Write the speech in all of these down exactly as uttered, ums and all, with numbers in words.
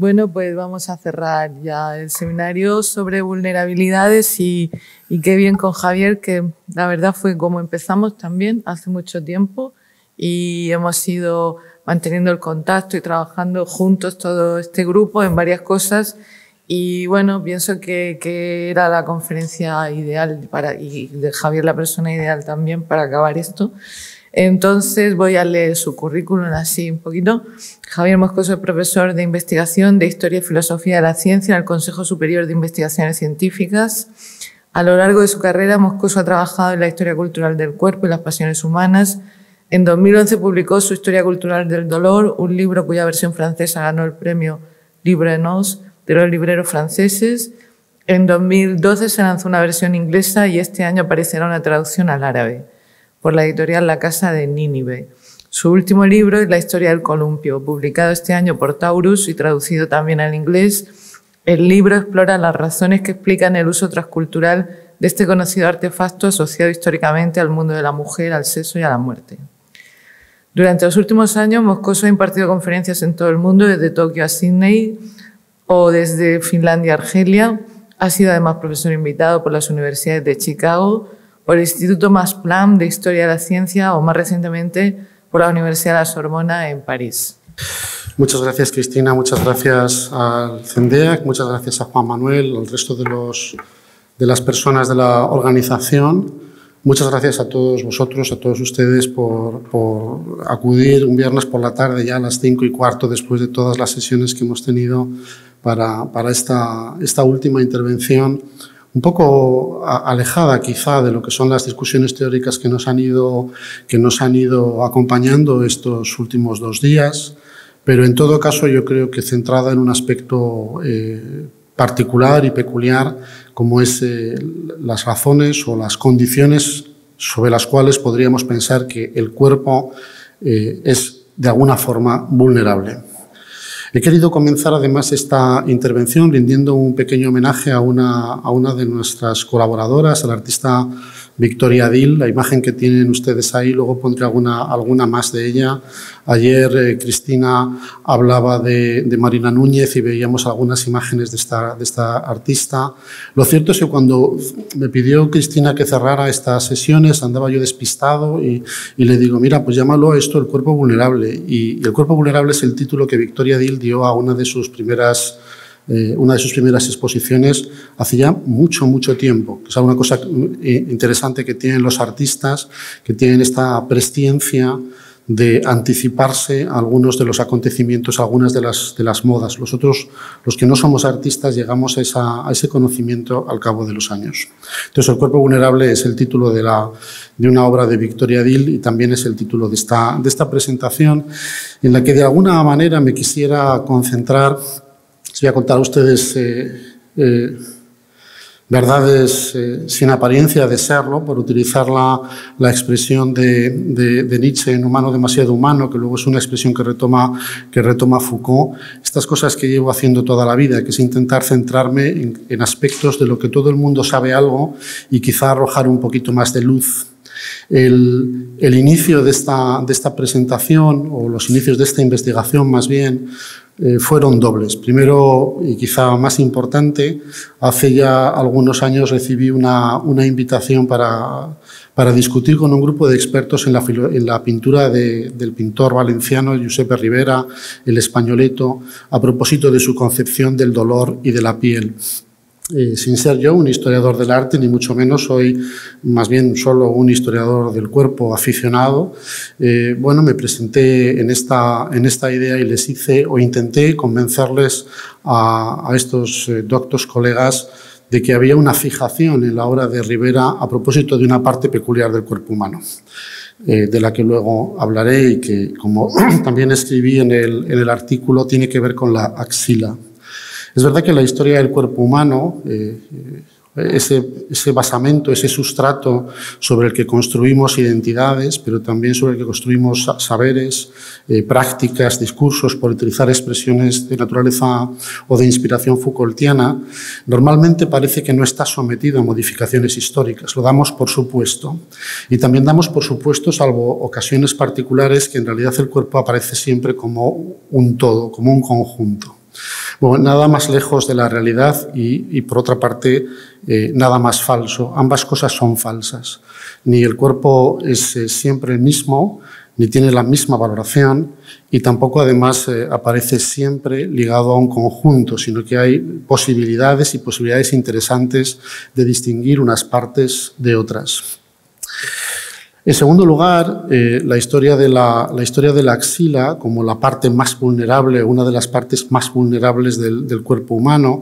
Bueno, pues vamos a cerrar ya el seminario sobre vulnerabilidades y, y qué bien con Javier, que la verdad fue como empezamos también hace mucho tiempo y hemos ido manteniendo el contacto y trabajando juntos todo este grupo en varias cosas y bueno, pienso que, que era la conferencia ideal para, y de Javier la persona ideal también para acabar esto. Entonces voy a leer su currículum así un poquito. Javier Moscoso es profesor de investigación de Historia y Filosofía de la Ciencia en el Consejo Superior de Investigaciones Científicas. A lo largo de su carrera, Moscoso ha trabajado en la historia cultural del cuerpo y las pasiones humanas. En dos mil once publicó su Historia Cultural del Dolor, un libro cuya versión francesa ganó el premio Libre de Noce de los libreros franceses. En dos mil doce se lanzó una versión inglesa y este año aparecerá una traducción al árabe por la editorial La Casa de Nínive. Su último libro es La historia del columpio, publicado este año por Taurus y traducido también al inglés. El libro explora las razones que explican el uso transcultural de este conocido artefacto asociado históricamente al mundo de la mujer, al sexo y a la muerte. Durante los últimos años, Moscoso ha impartido conferencias en todo el mundo, desde Tokio a Sídney o desde Finlandia a Argelia. Ha sido además profesor invitado por las universidades de Chicago, por el Instituto Max Planck de Historia de la Ciencia o, más recientemente, por la Universidad de la Sorbona en París. Muchas gracias, Cristina. Muchas gracias al CENDEAC. Muchas gracias a Juan Manuel, al resto de, los, de las personas de la organización. Muchas gracias a todos vosotros, a todos ustedes, por, por acudir un viernes por la tarde, ya a las cinco y cuarto, después de todas las sesiones que hemos tenido para, para esta, esta última intervención, un poco alejada quizá de lo que son las discusiones teóricas que nos han ido, que nos han ido acompañando estos últimos dos días, pero en todo caso yo creo que centrada en un aspecto eh, particular y peculiar como es eh, las razones o las condiciones sobre las cuales podríamos pensar que el cuerpo eh, es de alguna forma vulnerable. He querido comenzar además esta intervención rindiendo un pequeño homenaje a una, a una de nuestras colaboradoras, a la artista Victoria Diehl. La imagen que tienen ustedes ahí, luego pondré alguna, alguna más de ella. Ayer eh, Cristina hablaba de, de Marina Núñez y veíamos algunas imágenes de esta, de esta artista. Lo cierto es que cuando me pidió Cristina que cerrara estas sesiones, andaba yo despistado y, y le digo, mira, pues llámalo a esto el cuerpo vulnerable. Y, y el cuerpo vulnerable es el título que Victoria Diehl dio a una de sus primeras, eh, una de sus primeras exposiciones hace ya mucho, mucho tiempo. Es una cosa interesante que tienen los artistas, que tienen esta presciencia de anticiparse a algunos de los acontecimientos, a algunas de las, de las modas. Nosotros, los que no somos artistas, llegamos a, esa, a ese conocimiento al cabo de los años. Entonces, el cuerpo vulnerable es el título de, la, de una obra de Victoria Diehl y también es el título de esta, de esta presentación, en la que de alguna manera me quisiera concentrar. Les voy a contar a ustedes eh, eh, verdades eh, sin apariencia de serlo, por utilizar la, la expresión de, de, de Nietzsche en Humano demasiado humano, que luego es una expresión que retoma, que retoma Foucault. Estas cosas que llevo haciendo toda la vida, que es intentar centrarme en, en aspectos de lo que todo el mundo sabe algo y quizá arrojar un poquito más de luz. El, el inicio de esta, de esta presentación, o los inicios de esta investigación más bien, eh, fueron dobles. Primero, y quizá más importante, hace ya algunos años recibí una, una invitación para, para discutir con un grupo de expertos en la, en la pintura de, del pintor valenciano José de Ribera, el españoleto, a propósito de su concepción del dolor y de la piel. Eh, sin ser yo un historiador del arte, ni mucho menos, soy más bien solo un historiador del cuerpo aficionado. Eh, bueno, me presenté en esta, en esta idea y les hice o intenté convencerles a, a estos eh, doctos colegas de que había una fijación en la obra de Ribera a propósito de una parte peculiar del cuerpo humano, eh, de la que luego hablaré y que, como también escribí en el, en el artículo, tiene que ver con la axila. Es verdad que la historia del cuerpo humano, eh, ese, ese basamento, ese sustrato sobre el que construimos identidades, pero también sobre el que construimos saberes, eh, prácticas, discursos, por utilizar expresiones de naturaleza o de inspiración Foucaultiana, normalmente parece que no está sometido a modificaciones históricas. Lo damos por supuesto. Y también damos por supuesto, salvo ocasiones particulares, que en realidad el cuerpo aparece siempre como un todo, como un conjunto. Bueno, nada más lejos de la realidad y, y por otra parte, eh, nada más falso. Ambas cosas son falsas. Ni el cuerpo es eh, siempre el mismo, ni tiene la misma valoración y tampoco, además, eh, aparece siempre ligado a un conjunto, sino que hay posibilidades y posibilidades interesantes de distinguir unas partes de otras. En segundo lugar, eh, la, historia de la, la historia de la axila como la parte más vulnerable, una de las partes más vulnerables del, del cuerpo humano,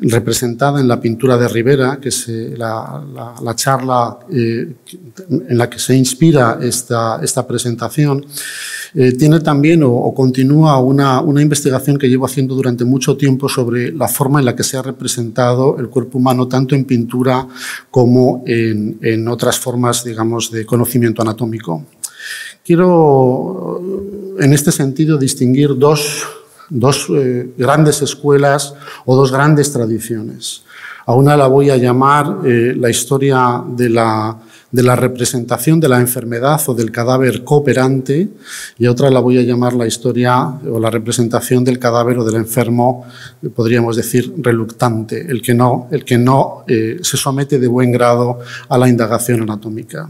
representada en la pintura de Ribera, que es eh, la, la, la charla eh, en la que se inspira esta, esta presentación, eh, tiene también o, o continúa una, una investigación que llevo haciendo durante mucho tiempo sobre la forma en la que se ha representado el cuerpo humano, tanto en pintura como en, en otras formas, digamos, de conocimiento anatómico. Quiero, en este sentido, distinguir dos, dos eh, grandes escuelas o dos grandes tradiciones. A una la voy a llamar eh, la historia de la, de la representación de la enfermedad o del cadáver cooperante, y a otra la voy a llamar la historia o la representación del cadáver o del enfermo, podríamos decir, reluctante, el que no, el que no eh, se somete de buen grado a la indagación anatómica.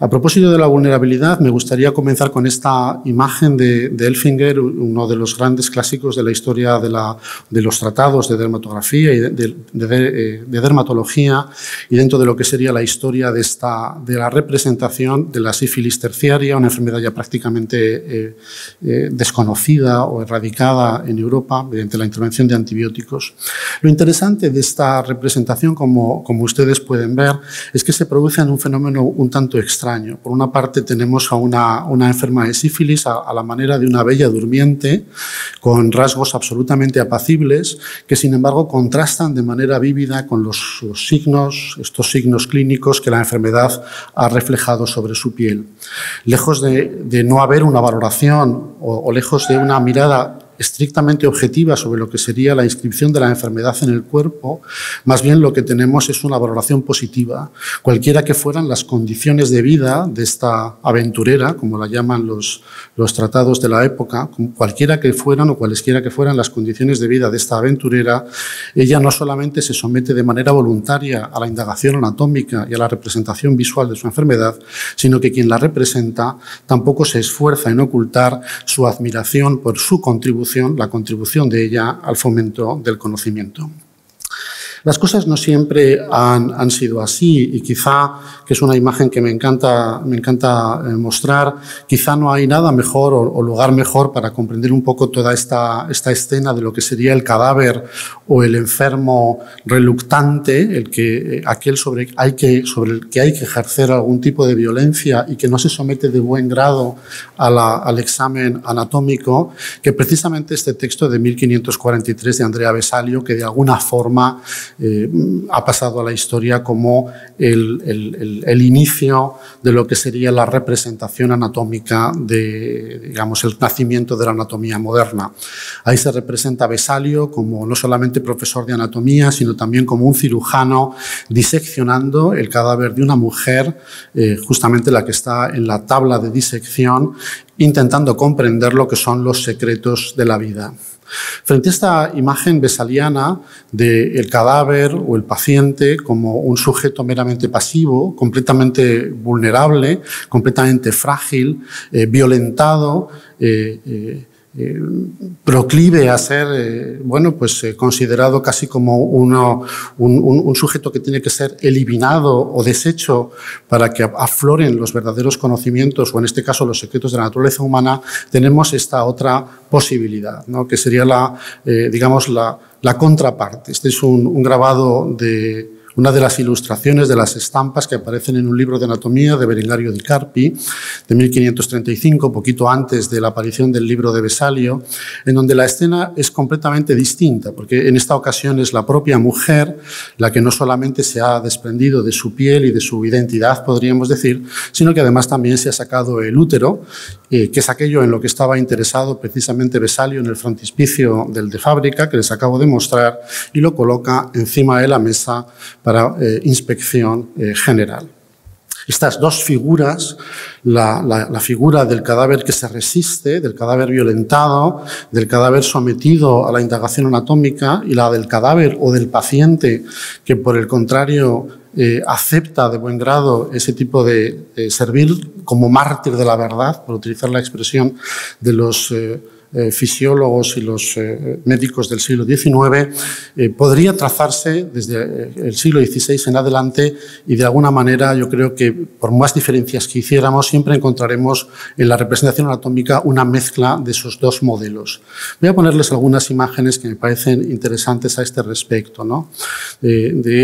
A propósito de la vulnerabilidad, me gustaría comenzar con esta imagen de, de Elfinger, uno de los grandes clásicos de la historia de, la, de los tratados de dermatografía y de, de, de de dermatología, y dentro de lo que sería la historia de, esta, de la representación de la sífilis terciaria, una enfermedad ya prácticamente eh, eh, desconocida o erradicada en Europa mediante la intervención de antibióticos. Lo interesante de esta representación, como, como ustedes pueden ver, es que se produce en un fenómeno un tanto extraño. Por una parte tenemos a una, una enferma de sífilis a, a la manera de una bella durmiente, con rasgos absolutamente apacibles, que sin embargo contrastan de manera vívida con los, los signos, estos signos clínicos que la enfermedad ha reflejado sobre su piel. Lejos de, de no haber una valoración o, o lejos de una mirada estrictamente objetiva sobre lo que sería la inscripción de la enfermedad en el cuerpo, más bien lo que tenemos es una valoración positiva. Cualquiera que fueran las condiciones de vida de esta aventurera, como la llaman los, los tratados de la época, cualquiera que fueran o cualesquiera que fueran las condiciones de vida de esta aventurera, ella no solamente se somete de manera voluntaria a la indagación anatómica y a la representación visual de su enfermedad, sino que quien la representa tampoco se esfuerza en ocultar su admiración por su contribución la contribución de ella al fomento del conocimiento. Las cosas no siempre han, han sido así y quizá, que es una imagen que me encanta, me encanta mostrar, quizá no hay nada mejor o, o lugar mejor para comprender un poco toda esta, esta escena de lo que sería el cadáver o el enfermo reluctante, el que, aquel sobre, hay que, sobre el que hay que ejercer algún tipo de violencia y que no se somete de buen grado a la, al examen anatómico, que precisamente este texto de mil quinientos cuarenta y tres de Andrea Vesalio, que de alguna forma Eh, ha pasado a la historia como el, el, el, el inicio de lo que sería la representación anatómica de, digamos, el nacimiento de la anatomía moderna. Ahí se representa a Vesalio como no solamente profesor de anatomía, sino también como un cirujano diseccionando el cadáver de una mujer, eh, justamente la que está en la tabla de disección, intentando comprender lo que son los secretos de la vida. Frente a esta imagen vesaliana del cadáver o el paciente como un sujeto meramente pasivo, completamente vulnerable, completamente frágil, eh, violentado, eh, eh, Eh, proclive a ser eh, bueno, pues, eh, considerado casi como uno, un, un, un sujeto que tiene que ser eliminado o deshecho para que afloren los verdaderos conocimientos o, en este caso, los secretos de la naturaleza humana, tenemos esta otra posibilidad, ¿no? Que sería la, eh, digamos, la, la contraparte. Este es un, un grabado de una de las ilustraciones de las estampas que aparecen en un libro de anatomía de Berengario Di Carpi, de mil quinientos treinta y cinco, poquito antes de la aparición del libro de Vesalio, en donde la escena es completamente distinta, porque en esta ocasión es la propia mujer la que no solamente se ha desprendido de su piel y de su identidad, podríamos decir, sino que además también se ha sacado el útero, eh, que es aquello en lo que estaba interesado precisamente Vesalio en el frontispicio del De Fábrica, que les acabo de mostrar, y lo coloca encima de la mesa para eh, inspección eh, general. Estas dos figuras, la, la, la figura del cadáver que se resiste, del cadáver violentado, del cadáver sometido a la indagación anatómica, y la del cadáver o del paciente que, por el contrario, eh, acepta de buen grado ese tipo de eh, servir como mártir de la verdad, por utilizar la expresión de los eh, Eh, fisiólogos y los eh, médicos del siglo diecinueve, eh, podría trazarse desde el siglo dieciséis en adelante, y de alguna manera yo creo que, por más diferencias que hiciéramos, siempre encontraremos en la representación anatómica una mezcla de esos dos modelos. Voy a ponerles algunas imágenes que me parecen interesantes a este respecto, ¿no? Eh, de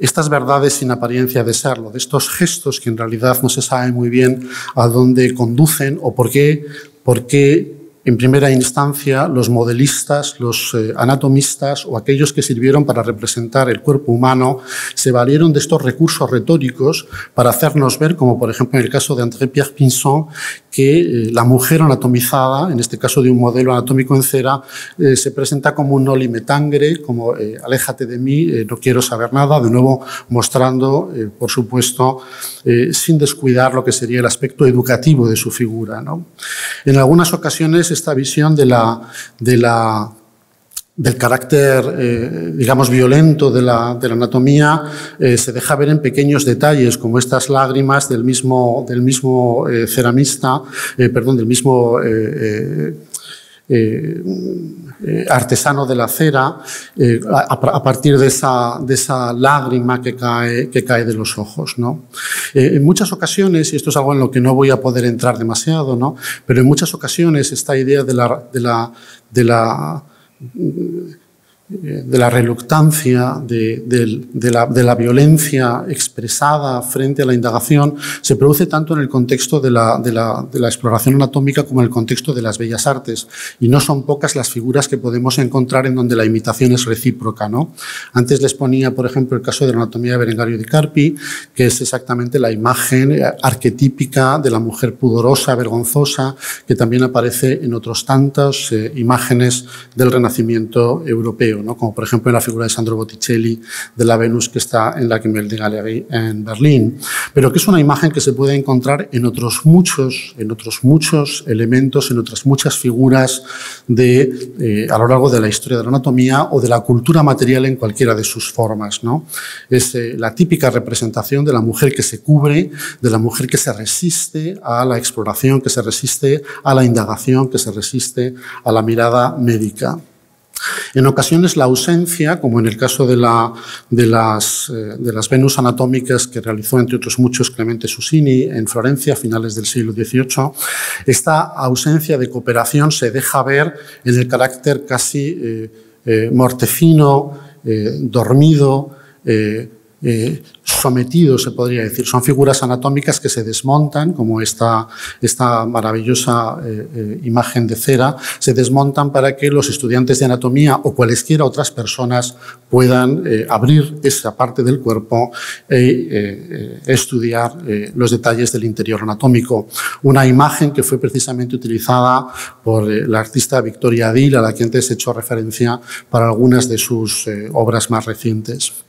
estas verdades sin apariencia de serlo, de estos gestos que en realidad no se sabe muy bien a dónde conducen o por qué, por qué en primera instancia, los modelistas, los eh, anatomistas o aquellos que sirvieron para representar el cuerpo humano se valieron de estos recursos retóricos para hacernos ver, como por ejemplo en el caso de André-Pierre Pinson, que eh, la mujer anatomizada, en este caso de un modelo anatómico en cera, eh, se presenta como un noli me tangere, como eh, aléjate de mí, eh, no quiero saber nada, de nuevo mostrando, eh, por supuesto, eh, sin descuidar lo que sería el aspecto educativo de su figura, ¿no? En algunas ocasiones, esta visión de la, de la, del carácter, eh, digamos, violento de la, de la anatomía eh, se deja ver en pequeños detalles, como estas lágrimas del mismo, del mismo eh, ceramista, eh, perdón, del mismo... Eh, eh, Eh, eh, artesano de la cera, eh, a, a partir de esa, de esa lágrima que cae, que cae de los ojos, ¿no? Eh, en muchas ocasiones, y esto es algo en lo que no voy a poder entrar demasiado, ¿no? Pero en muchas ocasiones esta idea de la, de la, de la de la reluctancia, de, de, de, la, de la violencia expresada frente a la indagación, se produce tanto en el contexto de la, de, la, de la exploración anatómica como en el contexto de las bellas artes. Y no son pocas las figuras que podemos encontrar en donde la imitación es recíproca, ¿no? Antes les ponía, por ejemplo, el caso de la anatomía de Berengario Di Carpi, que es exactamente la imagen arquetípica de la mujer pudorosa, vergonzosa, que también aparece en otros tantas eh, imágenes del Renacimiento europeo, ¿no? Como por ejemplo en la figura de Sandro Botticelli de la Venus que está en la Gemäldegalerie en Berlín, pero que es una imagen que se puede encontrar en otros muchos, en otros muchos elementos, en otras muchas figuras de, eh, a lo largo de la historia de la anatomía o de la cultura material en cualquiera de sus formas, ¿no? Es eh, la típica representación de la mujer que se cubre, de la mujer que se resiste a la exploración, que se resiste a la indagación, que se resiste a la mirada médica. En ocasiones la ausencia, como en el caso de, la, de, las, de las Venus anatómicas que realizó, entre otros muchos, Clemente Susini en Florencia a finales del siglo dieciocho, esta ausencia de cooperación se deja ver en el carácter casi eh, eh, mortecino, eh, dormido, eh, Eh, sometidos, se podría decir. Son figuras anatómicas que se desmontan, como esta, esta maravillosa eh, eh, imagen de cera, se desmontan para que los estudiantes de anatomía o cualesquiera otras personas puedan eh, abrir esa parte del cuerpo e eh, eh, estudiar eh, los detalles del interior anatómico. Una imagen que fue precisamente utilizada por eh, la artista Victoria Diehl, a la que antes he hecho referencia para algunas de sus eh, obras más recientes.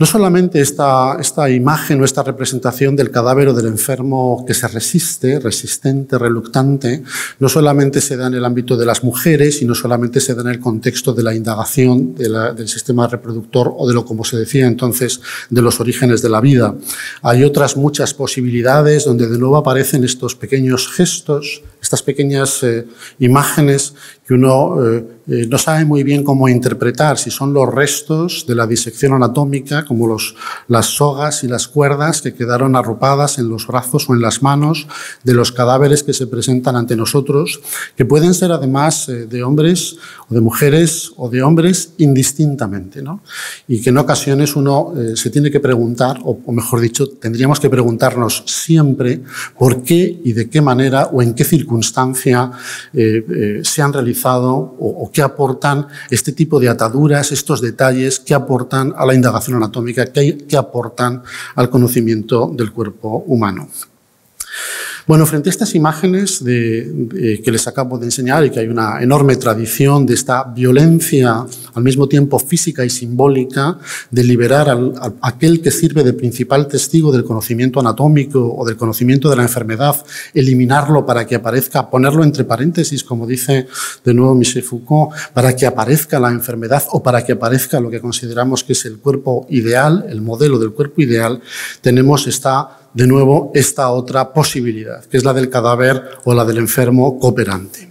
No solamente esta, esta imagen o esta representación del cadáver o del enfermo que se resiste, resistente, reluctante, no solamente se da en el ámbito de las mujeres y no solamente se da en el contexto de la indagación de la, del sistema reproductor o de lo, como se decía entonces, de los orígenes de la vida. Hay otras muchas posibilidades donde de nuevo aparecen estos pequeños gestos, estas pequeñas eh, imágenes que uno eh, eh, no sabe muy bien cómo interpretar, si son los restos de la disección anatómica, como los, las sogas y las cuerdas que quedaron arropadas en los brazos o en las manos de los cadáveres que se presentan ante nosotros, que pueden ser además eh, de hombres o de mujeres o de hombres indistintamente, ¿no? Y que en ocasiones uno eh, se tiene que preguntar, o, o mejor dicho, tendríamos que preguntarnos siempre por qué y de qué manera o en qué circunstancias circunstancia eh, eh, se han realizado o, o que aportan este tipo de ataduras, estos detalles que aportan a la indagación anatómica, que, que aportan al conocimiento del cuerpo humano. Bueno, frente a estas imágenes de, de, que les acabo de enseñar y que hay una enorme tradición de esta violencia al mismo tiempo física y simbólica, de liberar al, a aquel que sirve de principal testigo del conocimiento anatómico o del conocimiento de la enfermedad, eliminarlo para que aparezca, ponerlo entre paréntesis, como dice de nuevo Michel Foucault, para que aparezca la enfermedad o para que aparezca lo que consideramos que es el cuerpo ideal, el modelo del cuerpo ideal, tenemos esta... de nuevo, esta otra posibilidad, que es la del cadáver o la del enfermo cooperante.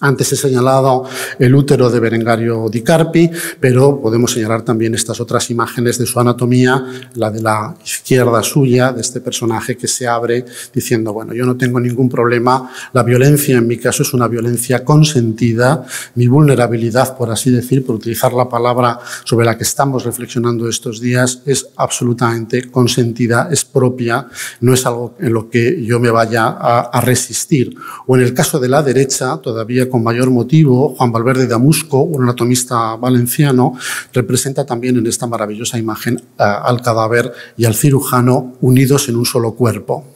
Antes he señalado el útero de Berengario Di Carpi, pero podemos señalar también estas otras imágenes de su anatomía, la de la izquierda suya, de este personaje que se abre diciendo, bueno, yo no tengo ningún problema, la violencia en mi caso es una violencia consentida, mi vulnerabilidad, por así decir, por utilizar la palabra sobre la que estamos reflexionando estos días, es absolutamente consentida, es propia, no es algo en lo que yo me vaya a, a resistir. O en el caso de la derecha, todavía con mayor motivo, Juan Valverde de Amusco, un anatomista valenciano, representa también en esta maravillosa imagen al cadáver y al cirujano unidos en un solo cuerpo.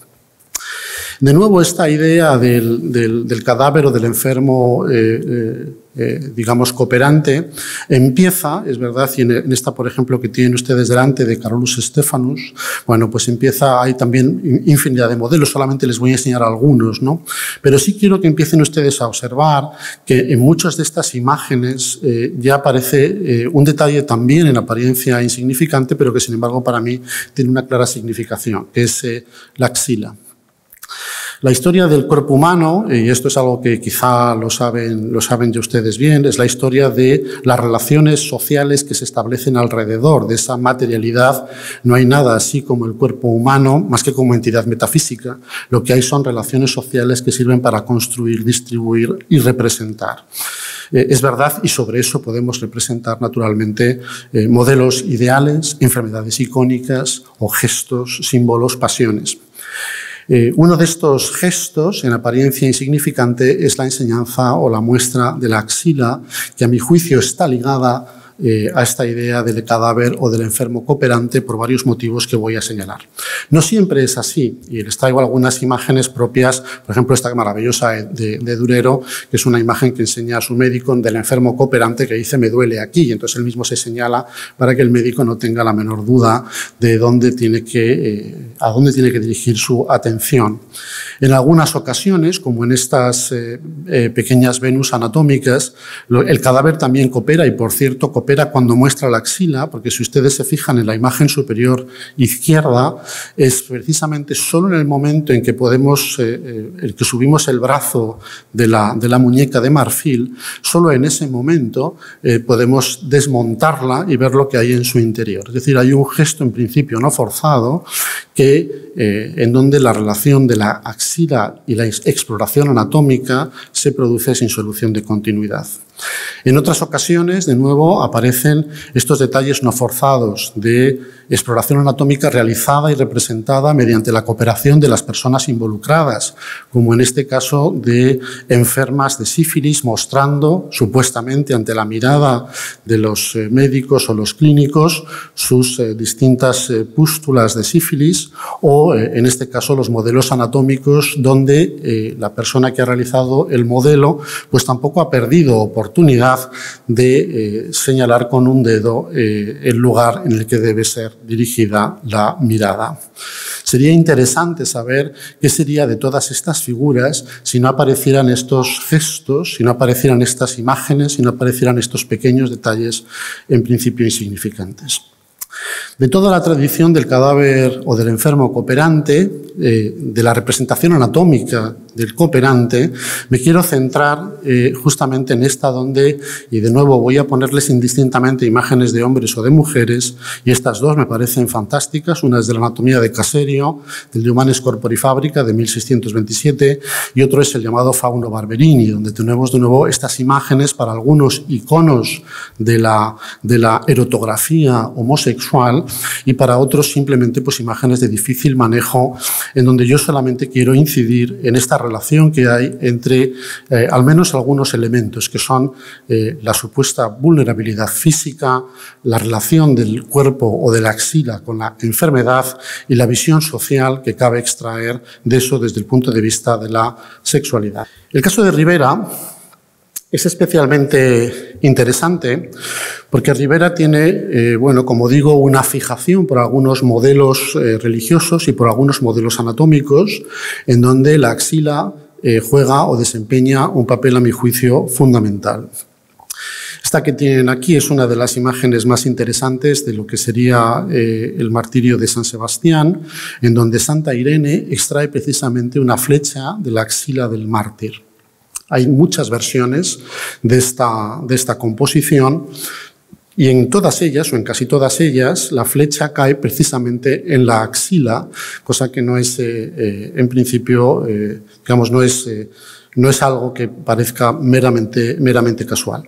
De nuevo, esta idea del, del, del cadáver o del enfermo, eh, eh, eh, digamos, cooperante, empieza, es verdad, y en, en esta, por ejemplo, que tienen ustedes delante de Carolus Stephanus, bueno, pues empieza, hay también infinidad de modelos, solamente les voy a enseñar algunos, ¿no? Pero sí quiero que empiecen ustedes a observar que en muchas de estas imágenes eh, ya aparece eh, un detalle también en apariencia insignificante, pero que, sin embargo, para mí tiene una clara significación, que es eh, la axila. La historia del cuerpo humano, y esto es algo que quizá lo saben, lo saben ya ustedes bien, es la historia de las relaciones sociales que se establecen alrededor de esa materialidad. No hay nada así como el cuerpo humano, más que como entidad metafísica. Lo que hay son relaciones sociales que sirven para construir, distribuir y representar. Eh, es verdad, y sobre eso podemos representar naturalmente eh, modelos ideales, enfermedades icónicas o gestos, símbolos, pasiones. Eh, uno de estos gestos, en apariencia insignificante, es la enseñanza o la muestra de la axila, que a mi juicio está ligada eh, a esta idea del cadáver o del enfermo cooperante por varios motivos que voy a señalar. No siempre es así, y les traigo algunas imágenes propias, por ejemplo, esta maravillosa de, de Durero, que es una imagen que enseña a su médico del enfermo cooperante que dice, me duele aquí, y entonces él mismo se señala para que el médico no tenga la menor duda de dónde tiene que... Eh, a dónde tiene que dirigir su atención. En algunas ocasiones, como en estas eh, eh, pequeñas Venus anatómicas, lo, el cadáver también coopera, y por cierto, coopera cuando muestra la axila, porque si ustedes se fijan en la imagen superior izquierda, es precisamente solo en el momento en que podemos, eh, eh, el que subimos el brazo de la, de la muñeca de marfil, solo en ese momento eh, podemos desmontarla y ver lo que hay en su interior. Es decir, hay un gesto en principio no forzado, que Eh, en donde la relación de la axila y la exploración anatómica se produce sin solución de continuidad. En otras ocasiones, de nuevo, aparecen estos detalles no forzados de exploración anatómica realizada y representada mediante la cooperación de las personas involucradas, como en este caso de enfermas de sífilis mostrando, supuestamente ante la mirada de los médicos o los clínicos, sus eh, distintas eh, pústulas de sífilis, o eh, en este caso los modelos anatómicos donde eh, la persona que ha realizado el modelo pues tampoco ha perdido oportunidad de eh, señalar con un dedo eh, el lugar en el que debe ser dirigida la mirada. Sería interesante saber qué sería de todas estas figuras si no aparecieran estos gestos, si no aparecieran estas imágenes, si no aparecieran estos pequeños detalles en principio insignificantes. De toda la tradición del cadáver o del enfermo cooperante, eh, de la representación anatómica del cooperante, me quiero centrar eh, justamente en esta donde, y de nuevo voy a ponerles indistintamente imágenes de hombres o de mujeres, y estas dos me parecen fantásticas, una es de la anatomía de Caserio, del de Humanes Corpori Fábrica, de mil seiscientos veintisiete, y otro es el llamado Fauno Barberini, donde tenemos de nuevo estas imágenes para algunos iconos de la, de la erotografía homosexual, y para otros simplemente pues, imágenes de difícil manejo, en donde yo solamente quiero incidir en esta relación que hay entre eh, al menos algunos elementos que son eh, la supuesta vulnerabilidad física, la relación del cuerpo o de la axila con la enfermedad y la visión social que cabe extraer de eso desde el punto de vista de la sexualidad. El caso de Ribera Es especialmente interesante porque Ribera tiene, eh, bueno, como digo, una fijación por algunos modelos eh, religiosos y por algunos modelos anatómicos en donde la axila eh, juega o desempeña un papel, a mi juicio, fundamental. Esta que tienen aquí es una de las imágenes más interesantes de lo que sería eh, el martirio de San Sebastián, en donde Santa Irene extrae precisamente una flecha de la axila del mártir. Hay muchas versiones de esta, de esta composición y en todas ellas, o en casi todas ellas, la flecha cae precisamente en la axila, cosa que no es, eh, eh, en principio, eh, digamos, no es... Eh, No es algo que parezca meramente, meramente casual.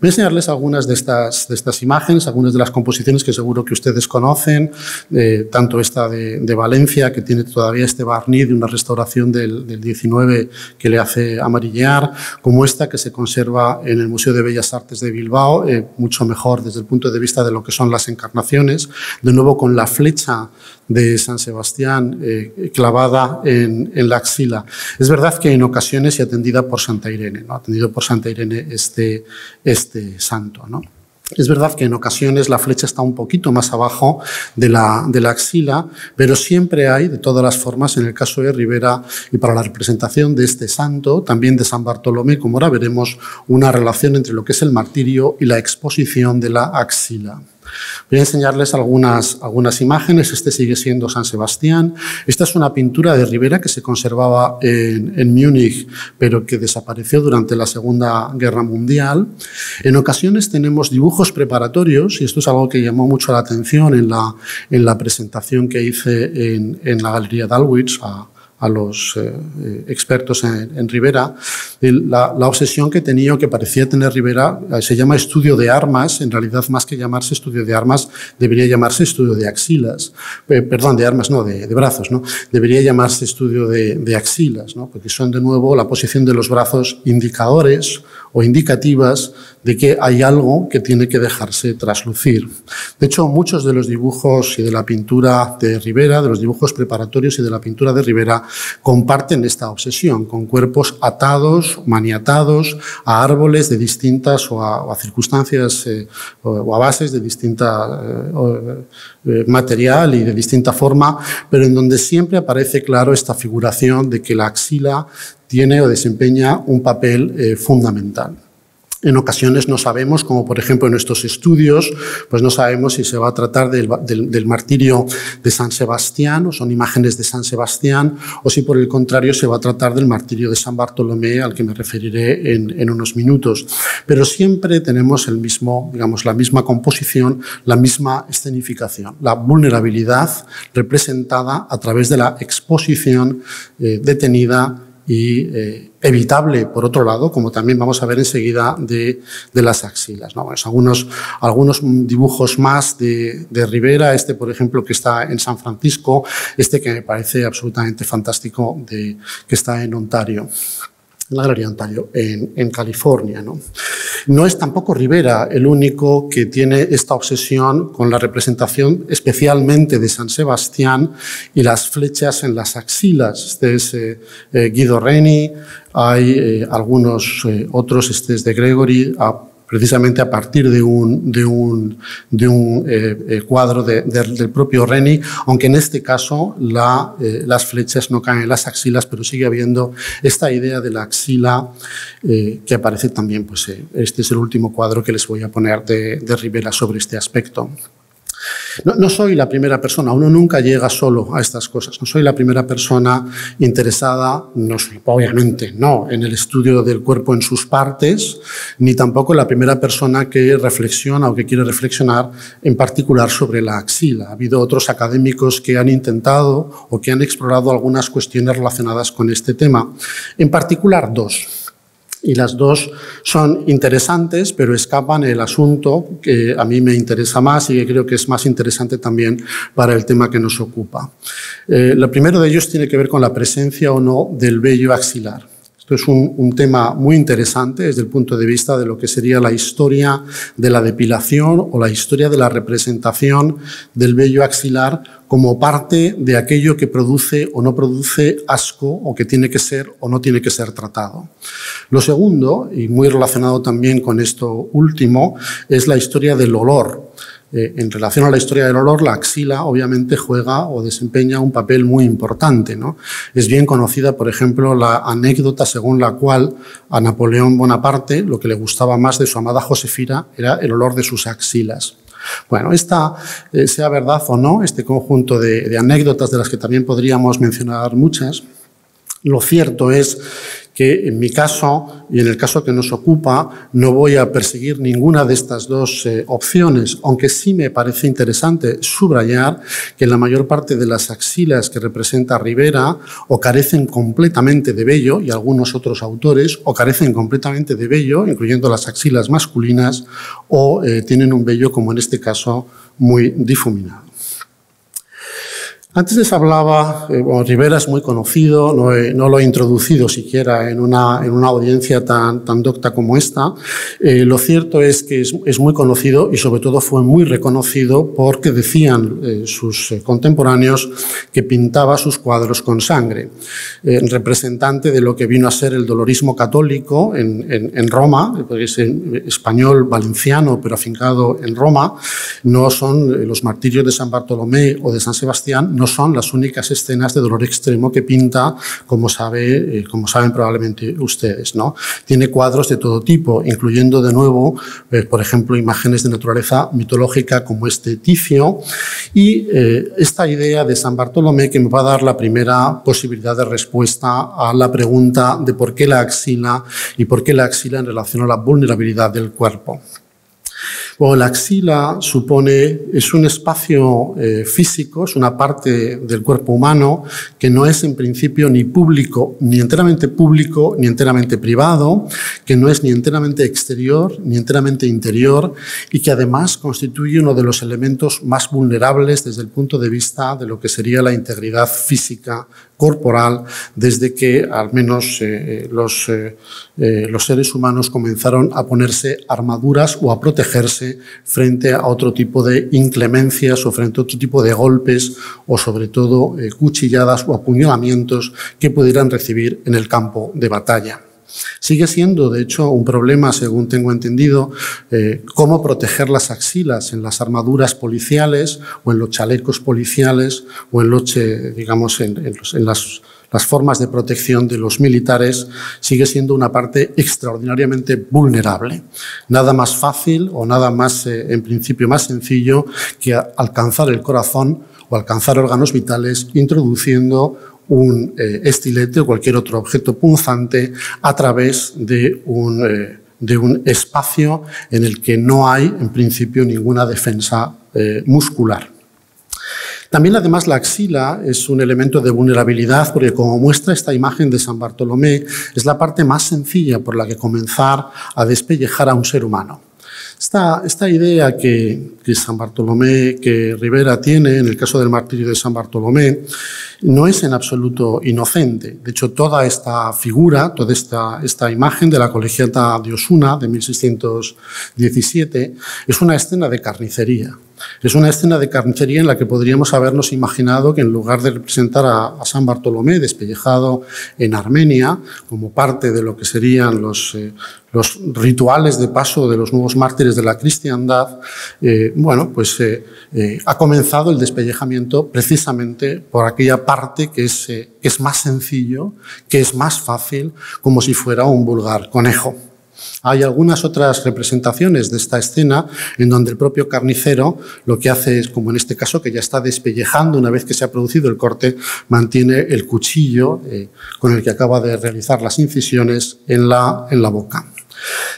Voy a enseñarles algunas de estas, de estas imágenes, algunas de las composiciones que seguro que ustedes conocen, eh, tanto esta de, de Valencia, que tiene todavía este barniz de una restauración del, del diecinueve que le hace amarillear, como esta que se conserva en el Museo de Bellas Artes de Bilbao, eh, mucho mejor desde el punto de vista de lo que son las encarnaciones, de nuevo con la flecha de San Sebastián eh, clavada en, en la axila. Es verdad que en ocasiones se atendida por Santa Irene, ¿no? Atendido por Santa Irene este, este santo, ¿no? Es verdad que en ocasiones la flecha está un poquito más abajo de la, de la axila, pero siempre hay, de todas las formas, en el caso de Ribera y para la representación de este santo, también de San Bartolomé, como ahora veremos, una relación entre lo que es el martirio y la exposición de la axila. Voy a enseñarles algunas, algunas imágenes. Este sigue siendo San Sebastián. Esta es una pintura de Ribera que se conservaba en, en Múnich, pero que desapareció durante la Segunda Guerra Mundial. En ocasiones tenemos dibujos preparatorios, y esto es algo que llamó mucho la atención en la, en la presentación que hice en, en la Galería Dalwitz a, a los eh, expertos en, en Ribera. La, la obsesión que tenía o que parecía tener Ribera se llama estudio de armas. En realidad, más que llamarse estudio de armas, debería llamarse estudio de axilas. Eh, perdón, de armas no, de, de brazos, ¿no? Debería llamarse estudio de, de axilas, ¿no? Porque son, de nuevo, la posición de los brazos indicadores o indicativas de que hay algo que tiene que dejarse traslucir. De hecho, muchos de los dibujos y de la pintura de Ribera, de los dibujos preparatorios y de la pintura de Ribera, comparten esta obsesión con cuerpos atados, maniatados a árboles de distintas o a, o a circunstancias eh, o, o a bases de distinta eh, material y de distinta forma, pero en donde siempre aparece claro esta figuración de que la axila tiene o desempeña un papel eh, fundamental. En ocasiones no sabemos, como por ejemplo en nuestros estudios, pues no sabemos si se va a tratar del, del, del martirio de San Sebastián, o son imágenes de San Sebastián, o si por el contrario se va a tratar del martirio de San Bartolomé, al que me referiré en, en unos minutos. Pero siempre tenemos el mismo, digamos, la misma composición, la misma escenificación, la vulnerabilidad representada a través de la exposición eh, detenida y eh, evitable, por otro lado, como también vamos a ver enseguida, de, de las axilas, ¿no? Bueno, algunos, algunos dibujos más de, de Ribera, este, por ejemplo, que está en San Francisco, este que me parece absolutamente fantástico, de, que está en Ontario. La Galería Ontario, en, en California, ¿no? No es tampoco Ribera el único que tiene esta obsesión con la representación especialmente de San Sebastián y las flechas en las axilas. Este es eh, eh, Guido Reni, hay eh, algunos eh, otros, este es de Gregory, a, precisamente a partir de un, de un, de un eh, cuadro de, de, del propio Reni, aunque en este caso la, eh, las flechas no caen en las axilas, pero sigue habiendo esta idea de la axila eh, que aparece también. Pues, eh, este es el último cuadro que les voy a poner de, de Ribera sobre este aspecto. No, no soy la primera persona, uno nunca llega solo a estas cosas, no soy la primera persona interesada, no, obviamente no, en el estudio del cuerpo en sus partes, ni tampoco la primera persona que reflexiona o que quiere reflexionar en particular sobre la axila. Ha habido otros académicos que han intentado o que han explorado algunas cuestiones relacionadas con este tema, en particular dos. Y las dos son interesantes, pero escapan el asunto que a mí me interesa más y que creo que es más interesante también para el tema que nos ocupa. Eh, lo primero de ellos tiene que ver con la presencia o no del vello axilar. Esto es un, un tema muy interesante desde el punto de vista de lo que sería la historia de la depilación o la historia de la representación del vello axilar como parte de aquello que produce o no produce asco o que tiene que ser o no tiene que ser tratado. Lo segundo, y muy relacionado también con esto último, es la historia del olor. Eh, en relación a la historia del olor, la axila obviamente juega o desempeña un papel muy importante, ¿no? Es bien conocida, por ejemplo, la anécdota según la cual a Napoleón Bonaparte lo que le gustaba más de su amada Josefina era el olor de sus axilas. Bueno, esta, eh, sea verdad o no, este conjunto de, de anécdotas de las que también podríamos mencionar muchas, lo cierto es que en mi caso y en el caso que nos ocupa no voy a perseguir ninguna de estas dos eh, opciones, aunque sí me parece interesante subrayar que la mayor parte de las axilas que representa Ribera o carecen completamente de vello, y algunos otros autores, o carecen completamente de vello, incluyendo las axilas masculinas, o eh, tienen un vello, como en este caso, muy difuminado. Antes les hablaba, eh, bueno, Ribera es muy conocido, no, he, no lo he introducido siquiera en una, en una audiencia tan, tan docta como esta. Eh, lo cierto es que es, es muy conocido y sobre todo fue muy reconocido porque decían eh, sus contemporáneos que pintaba sus cuadros con sangre. Eh, representante de lo que vino a ser el dolorismo católico en, en, en Roma, porque es español valenciano pero afincado en Roma, no son los martirios de San Bartolomé o de San Sebastián, no son las únicas escenas de dolor extremo que pinta, como, sabe, eh, como saben probablemente ustedes, ¿no? Tiene cuadros de todo tipo, incluyendo de nuevo, eh, por ejemplo, imágenes de naturaleza mitológica como este Ticio, y eh, esta idea de San Bartolomé que me va a dar la primera posibilidad de respuesta a la pregunta de por qué la axila y por qué la axila en relación a la vulnerabilidad del cuerpo. Bueno, la axila supone, es un espacio eh, físico, es una parte del cuerpo humano que no es en principio ni público, ni enteramente público, ni enteramente privado, que no es ni enteramente exterior, ni enteramente interior, y que además constituye uno de los elementos más vulnerables desde el punto de vista de lo que sería la integridad física corporal, desde que al menos eh, los, eh, eh, los seres humanos comenzaron a ponerse armaduras o a protegerse frente a otro tipo de inclemencias o frente a otro tipo de golpes o sobre todo eh, cuchilladas o apuñalamientos que pudieran recibir en el campo de batalla. Sigue siendo, de hecho, un problema, según tengo entendido, eh, cómo proteger las axilas en las armaduras policiales o en los chalecos policiales o en los, eh, digamos, en, en, los, en las... Las formas de protección de los militares sigue siendo una parte extraordinariamente vulnerable. Nada más fácil o nada más, eh, en principio, más sencillo que alcanzar el corazón o alcanzar órganos vitales introduciendo un eh, estilete o cualquier otro objeto punzante a través de un, eh, de un espacio en el que no hay, en principio, ninguna defensa eh, muscular. También, además, la axila es un elemento de vulnerabilidad porque, como muestra esta imagen de San Bartolomé, es la parte más sencilla por la que comenzar a despellejar a un ser humano. Esta, esta idea que, que San Bartolomé, que Ribera tiene en el caso del martirio de San Bartolomé, no es en absoluto inocente. De hecho, toda esta figura, toda esta, esta imagen de la colegiata de Osuna de mil seiscientos diecisiete es una escena de carnicería. Es una escena de carnicería en la que podríamos habernos imaginado que en lugar de representar a, a San Bartolomé despellejado en Armenia, como parte de lo que serían los, eh, los rituales de paso de los nuevos mártires de la cristiandad, eh, bueno, pues eh, eh, ha comenzado el despellejamiento precisamente por aquella parte que es, eh, que es más sencillo, que es más fácil, como si fuera un vulgar conejo. Hay algunas otras representaciones de esta escena en donde el propio carnicero lo que hace es, como en este caso, que ya está despellejando una vez que se ha producido el corte, mantiene el cuchillo eh, con el que acaba de realizar las incisiones en la, en la boca.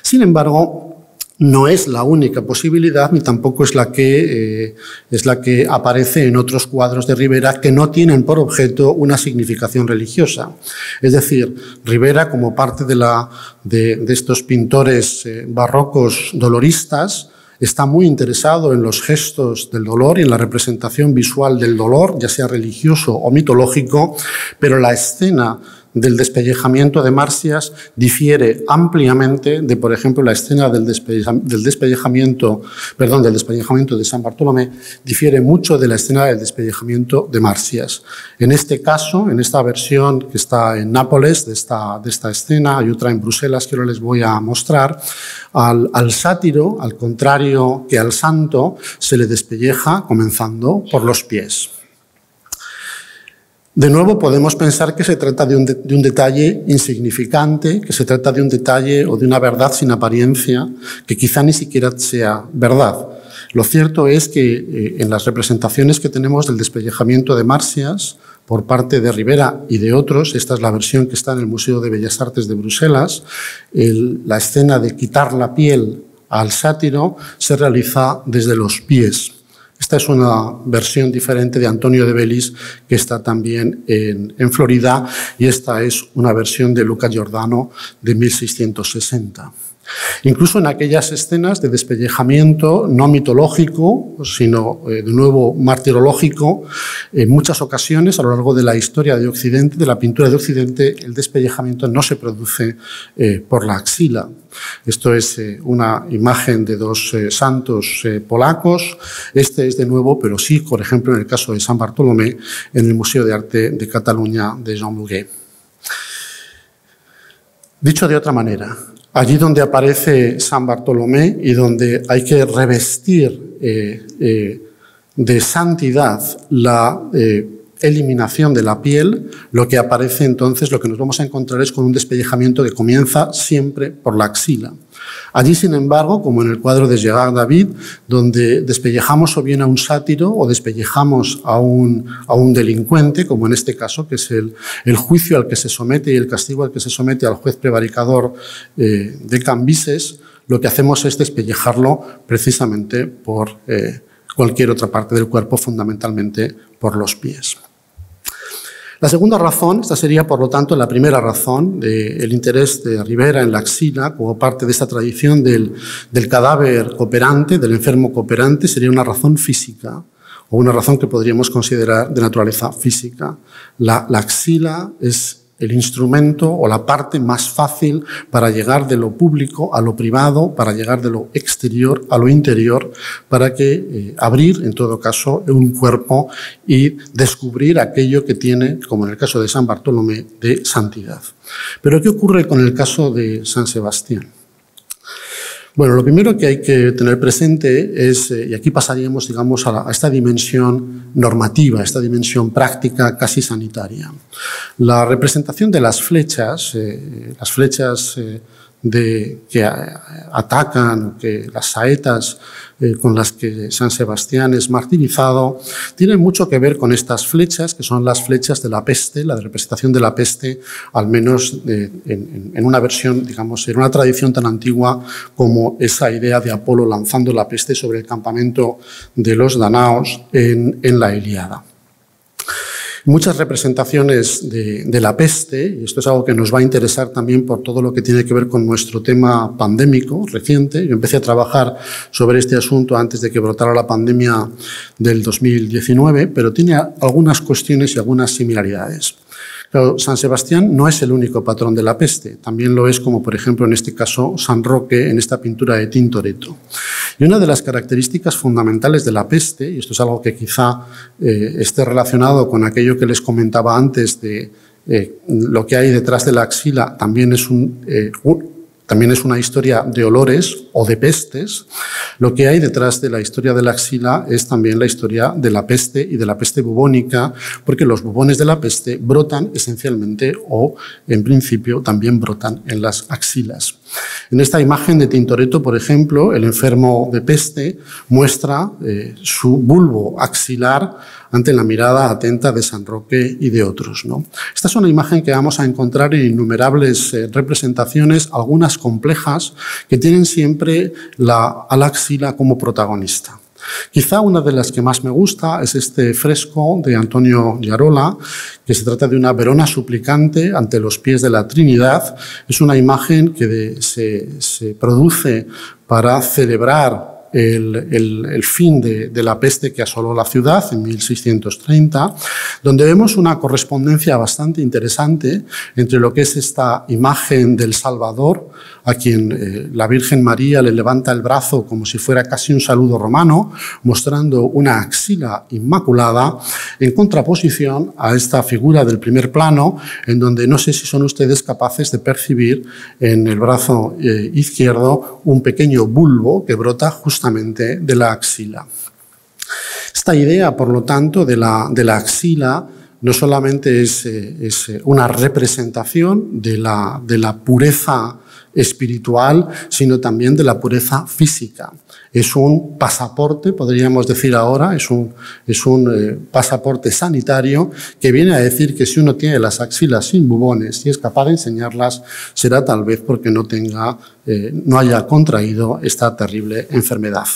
Sin embargo, no es la única posibilidad ni tampoco es la que, eh, es la que aparece en otros cuadros de Ribera que no tienen por objeto una significación religiosa. Es decir, Ribera, como parte de, la, de, de estos pintores eh, barrocos doloristas, está muy interesado en los gestos del dolor y en la representación visual del dolor, ya sea religioso o mitológico, pero la escena del despellejamiento de Marsías difiere ampliamente de, por ejemplo, la escena del despellejamiento, perdón, del despellejamiento de San Bartolomé, difiere mucho de la escena del despellejamiento de Marsías. En este caso, en esta versión que está en Nápoles de esta, de esta escena, hay otra en Bruselas que ahora les voy a mostrar, al, al sátiro, al contrario que al santo, se le despelleja comenzando por los pies. De nuevo, podemos pensar que se trata de un, de, de un detalle insignificante, que se trata de un detalle o de una verdad sin apariencia, que quizá ni siquiera sea verdad. Lo cierto es que eh, en las representaciones que tenemos del despellejamiento de Marsías, por parte de Ribera y de otros, esta es la versión que está en el Museo de Bellas Artes de Bruselas, el, la escena de quitar la piel al sátiro se realiza desde los pies. Esta es una versión diferente de Antonio de Belis, que está también en, en Florida, y esta es una versión de Luca Giordano de mil seiscientos sesenta. Incluso en aquellas escenas de despellejamiento no mitológico, sino eh, de nuevo martirológico, en muchas ocasiones a lo largo de la historia de Occidente, de la pintura de Occidente, el despellejamiento no se produce eh, por la axila. Esto es eh, una imagen de dos eh, santos eh, polacos. Este es de nuevo, pero sí, por ejemplo, en el caso de San Bartolomé, en el Museo de Arte de Cataluña de Jean Muguet. Dicho de otra manera, allí donde aparece San Bartolomé y donde hay que revestir eh, eh, de santidad la eh, eliminación de la piel, lo que aparece entonces, lo que nos vamos a encontrar es con un despellejamiento que comienza siempre por la axila. Allí, sin embargo, como en el cuadro de Gerard David, donde despellejamos o bien a un sátiro o despellejamos a un, a un delincuente, como en este caso, que es el, el juicio al que se somete y el castigo al que se somete al juez prevaricador eh, de Cambises, lo que hacemos es despellejarlo precisamente por eh, cualquier otra parte del cuerpo, fundamentalmente por los pies. La segunda razón, esta sería por lo tanto la primera razón del interés de Ribera en la axila como parte de esta tradición del, del cadáver cooperante, del enfermo cooperante, sería una razón física o una razón que podríamos considerar de naturaleza física. La, la axila es el instrumento o la parte más fácil para llegar de lo público a lo privado, para llegar de lo exterior a lo interior, para que eh, abrir, en todo caso, un cuerpo y descubrir aquello que tiene, como en el caso de San Bartolomé, de santidad. Pero ¿qué ocurre con el caso de San Sebastián? Bueno, lo primero que hay que tener presente es, eh, y aquí pasaríamos, digamos, a, la, a esta dimensión normativa, a esta dimensión práctica casi sanitaria. La representación de las flechas, eh, las flechas eh, de, que a, atacan, que las saetas eh, con las que San Sebastián es martirizado, tienen mucho que ver con estas flechas, que son las flechas de la peste, la representación de la peste, al menos eh, en, en una versión, digamos, en una tradición tan antigua como esa idea de Apolo lanzando la peste sobre el campamento de los danaos en, en la Ilíada. Muchas representaciones de, de la peste, y esto es algo que nos va a interesar también por todo lo que tiene que ver con nuestro tema pandémico reciente. Yo empecé a trabajar sobre este asunto antes de que brotara la pandemia del dos mil diecinueve, pero tiene algunas cuestiones y algunas similaridades. Claro, San Sebastián no es el único patrón de la peste, también lo es como, por ejemplo, en este caso, San Roque, en esta pintura de Tintoretto. Y una de las características fundamentales de la peste, y esto es algo que quizá eh, esté relacionado con aquello que les comentaba antes de eh, lo que hay detrás de la axila, también es un, eh, un También es una historia de olores o de pestes. Lo que hay detrás de la historia de la axila es también la historia de la peste y de la peste bubónica, porque los bubones de la peste brotan esencialmente o, en principio, también brotan en las axilas. En esta imagen de Tintoretto, por ejemplo, el enfermo de peste muestra eh, su bulbo axilar ante la mirada atenta de San Roque y de otros, ¿no? Esta es una imagen que vamos a encontrar en innumerables eh, representaciones, algunas complejas, que tienen siempre la, a la axila como protagonista. Quizá una de las que más me gusta es este fresco de Antonio Giarola, que se trata de una Verona suplicante ante los pies de la Trinidad. Es una imagen que de, se, se produce para celebrar el, el, el fin de, de la peste que asoló la ciudad en mil seiscientos treinta, donde vemos una correspondencia bastante interesante entre lo que es esta imagen del Salvador, a quien eh, la Virgen María le levanta el brazo como si fuera casi un saludo romano, mostrando una axila inmaculada, en contraposición a esta figura del primer plano, en donde no sé si son ustedes capaces de percibir en el brazo eh, izquierdo un pequeño bulbo que brota justamente de la axila. Esta idea, por lo tanto, de la, de la axila no solamente es, eh, es una representación de la, de la pureza espiritual, sino también de la pureza física. Es un pasaporte, podríamos decir ahora, es un, es un eh, pasaporte sanitario que viene a decir que si uno tiene las axilas sin bubones y es capaz de enseñarlas, será tal vez porque no tenga, eh, no haya contraído esta terrible enfermedad.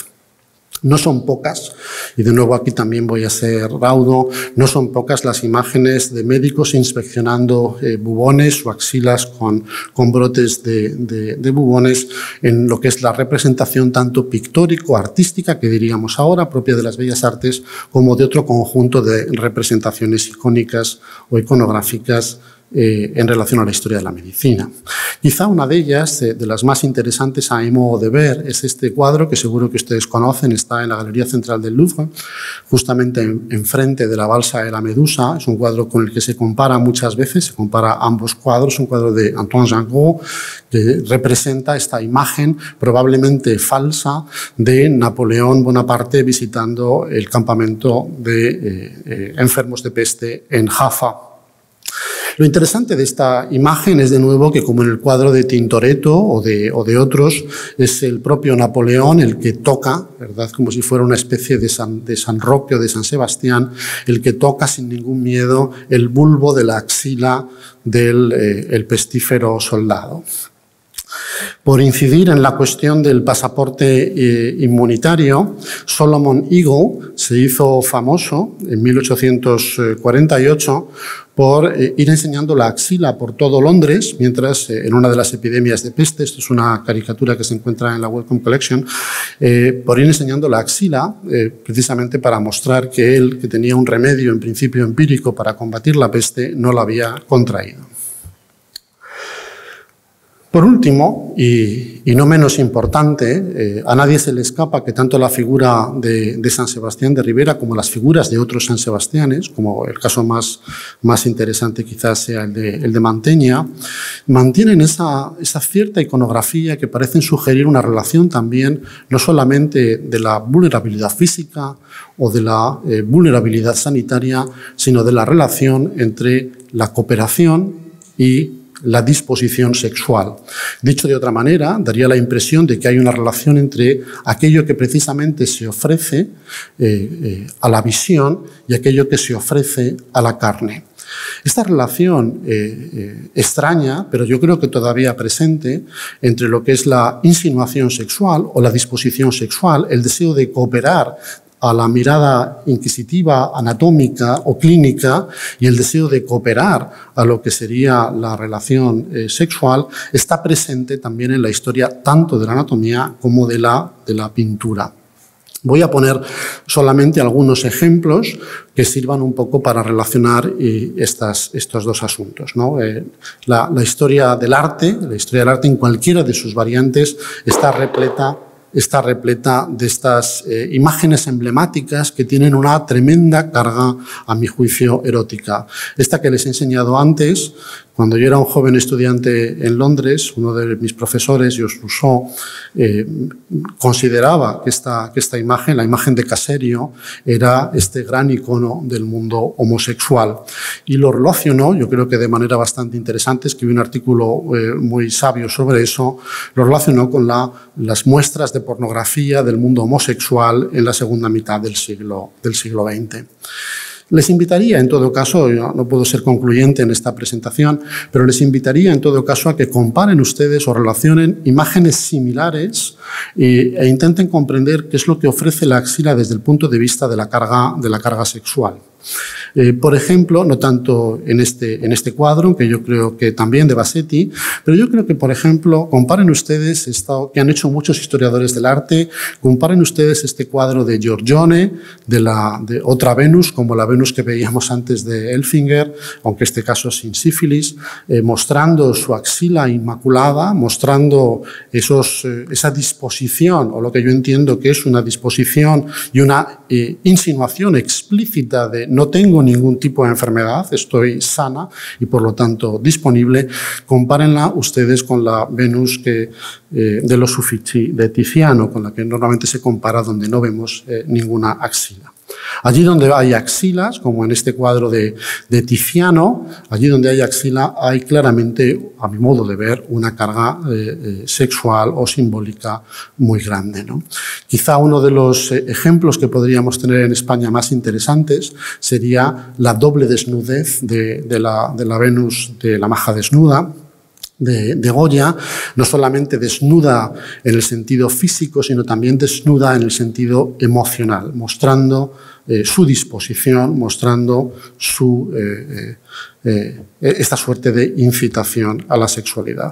No son pocas, y de nuevo aquí también voy a ser raudo, no son pocas las imágenes de médicos inspeccionando eh, bubones o axilas con, con brotes de, de, de bubones en lo que es la representación tanto pictórico-artística, que diríamos ahora, propia de las bellas artes, como de otro conjunto de representaciones icónicas o iconográficas Eh, en relación a la historia de la medicina. Quizá una de ellas, eh, de las más interesantes a mi modo de ver, es este cuadro que seguro que ustedes conocen, está en la Galería Central del Louvre, justamente enfrente en de la balsa de la Medusa. Es un cuadro con el que se compara muchas veces, se compara ambos cuadros, un cuadro de Antoine Jangot que representa esta imagen probablemente falsa de Napoleón Bonaparte visitando el campamento de eh, eh, enfermos de peste en Jaffa. Lo interesante de esta imagen es, de nuevo, que como en el cuadro de Tintoretto o de, o de otros, es el propio Napoleón el que toca, ¿verdad?, como si fuera una especie de San, de San Roque o de San Sebastián, el que toca sin ningún miedo el bulbo de la axila del eh, el pestífero soldado. Por incidir en la cuestión del pasaporte eh, inmunitario, Solomon Eagle se hizo famoso en mil ochocientos cuarenta y ocho por eh, ir enseñando la axila por todo Londres, mientras eh, en una de las epidemias de peste, esto es una caricatura que se encuentra en la Wellcome Collection, eh, por ir enseñando la axila, eh, precisamente para mostrar que él, que tenía un remedio en principio empírico para combatir la peste, no la había contraído. Por último, y, y no menos importante, eh, a nadie se le escapa que tanto la figura de, de San Sebastián de Ribera como las figuras de otros San Sebastianes, como el caso más, más interesante quizás sea el de, el de Mantegna, mantienen esa, esa cierta iconografía que parecen sugerir una relación también no solamente de la vulnerabilidad física o de la eh, vulnerabilidad sanitaria, sino de la relación entre la cooperación y la disposición sexual. Dicho de otra manera, daría la impresión de que hay una relación entre aquello que precisamente se ofrece eh, eh, a la visión y aquello que se ofrece a la carne. Esta relación eh, eh, extraña, pero yo creo que todavía presente, entre lo que es la insinuación sexual o la disposición sexual, el deseo de cooperar a la mirada inquisitiva, anatómica o clínica, y el deseo de cooperar a lo que sería la relación eh, sexual, está presente también en la historia tanto de la anatomía como de la, de la pintura. Voy a poner solamente algunos ejemplos que sirvan un poco para relacionar eh, estas, estos dos asuntos, ¿no? Eh, la, la historia del arte, la historia del arte en cualquiera de sus variantes, está repleta está repleta de estas eh, imágenes emblemáticas que tienen una tremenda carga, a mi juicio, erótica. Esta que les he enseñado antes, cuando yo era un joven estudiante en Londres, uno de mis profesores, José Rousseau, eh, consideraba que esta, que esta imagen, la imagen de Caserio, era este gran icono del mundo homosexual. Y lo relacionó, yo creo que de manera bastante interesante, escribí un artículo eh, muy sabio sobre eso, lo relacionó con la, las muestras de pornografía del mundo homosexual en la segunda mitad del siglo, del siglo veinte. Les invitaría, en todo caso, yo no puedo ser concluyente en esta presentación, pero les invitaría, en todo caso, a que comparen ustedes o relacionen imágenes similares e, e intenten comprender qué es lo que ofrece la axila desde el punto de vista de la carga, de la carga sexual. Eh, por ejemplo, no tanto en este, en este cuadro, que yo creo que también de Bassetti, pero yo creo que, por ejemplo, comparen ustedes, esto que han hecho muchos historiadores del arte, comparen ustedes este cuadro de Giorgione, de, la, de otra Venus, como la Venus que veíamos antes de Elfinger, aunque este caso sin sífilis, eh, mostrando su axila inmaculada, mostrando esos, eh, esa disposición, o lo que yo entiendo que es una disposición y una eh, insinuación explícita de no tengo ningún tipo de enfermedad, estoy sana y por lo tanto disponible. Compárenla ustedes con la Venus que, eh, de los Uffizi de Tiziano, con la que normalmente se compara, donde no vemos eh, ninguna axila. Allí donde hay axilas, como en este cuadro de, de Tiziano, allí donde hay axila hay claramente, a mi modo de ver, una carga eh, sexual o simbólica muy grande, ¿no? Quizá uno de los ejemplos que podríamos tener en España más interesantes sería la doble desnudez de, de, la, de la Venus de la Maja Desnuda, De, de Goya, no solamente desnuda en el sentido físico, sino también desnuda en el sentido emocional, mostrando eh, su disposición, mostrando su, eh, eh, esta suerte de incitación a la sexualidad.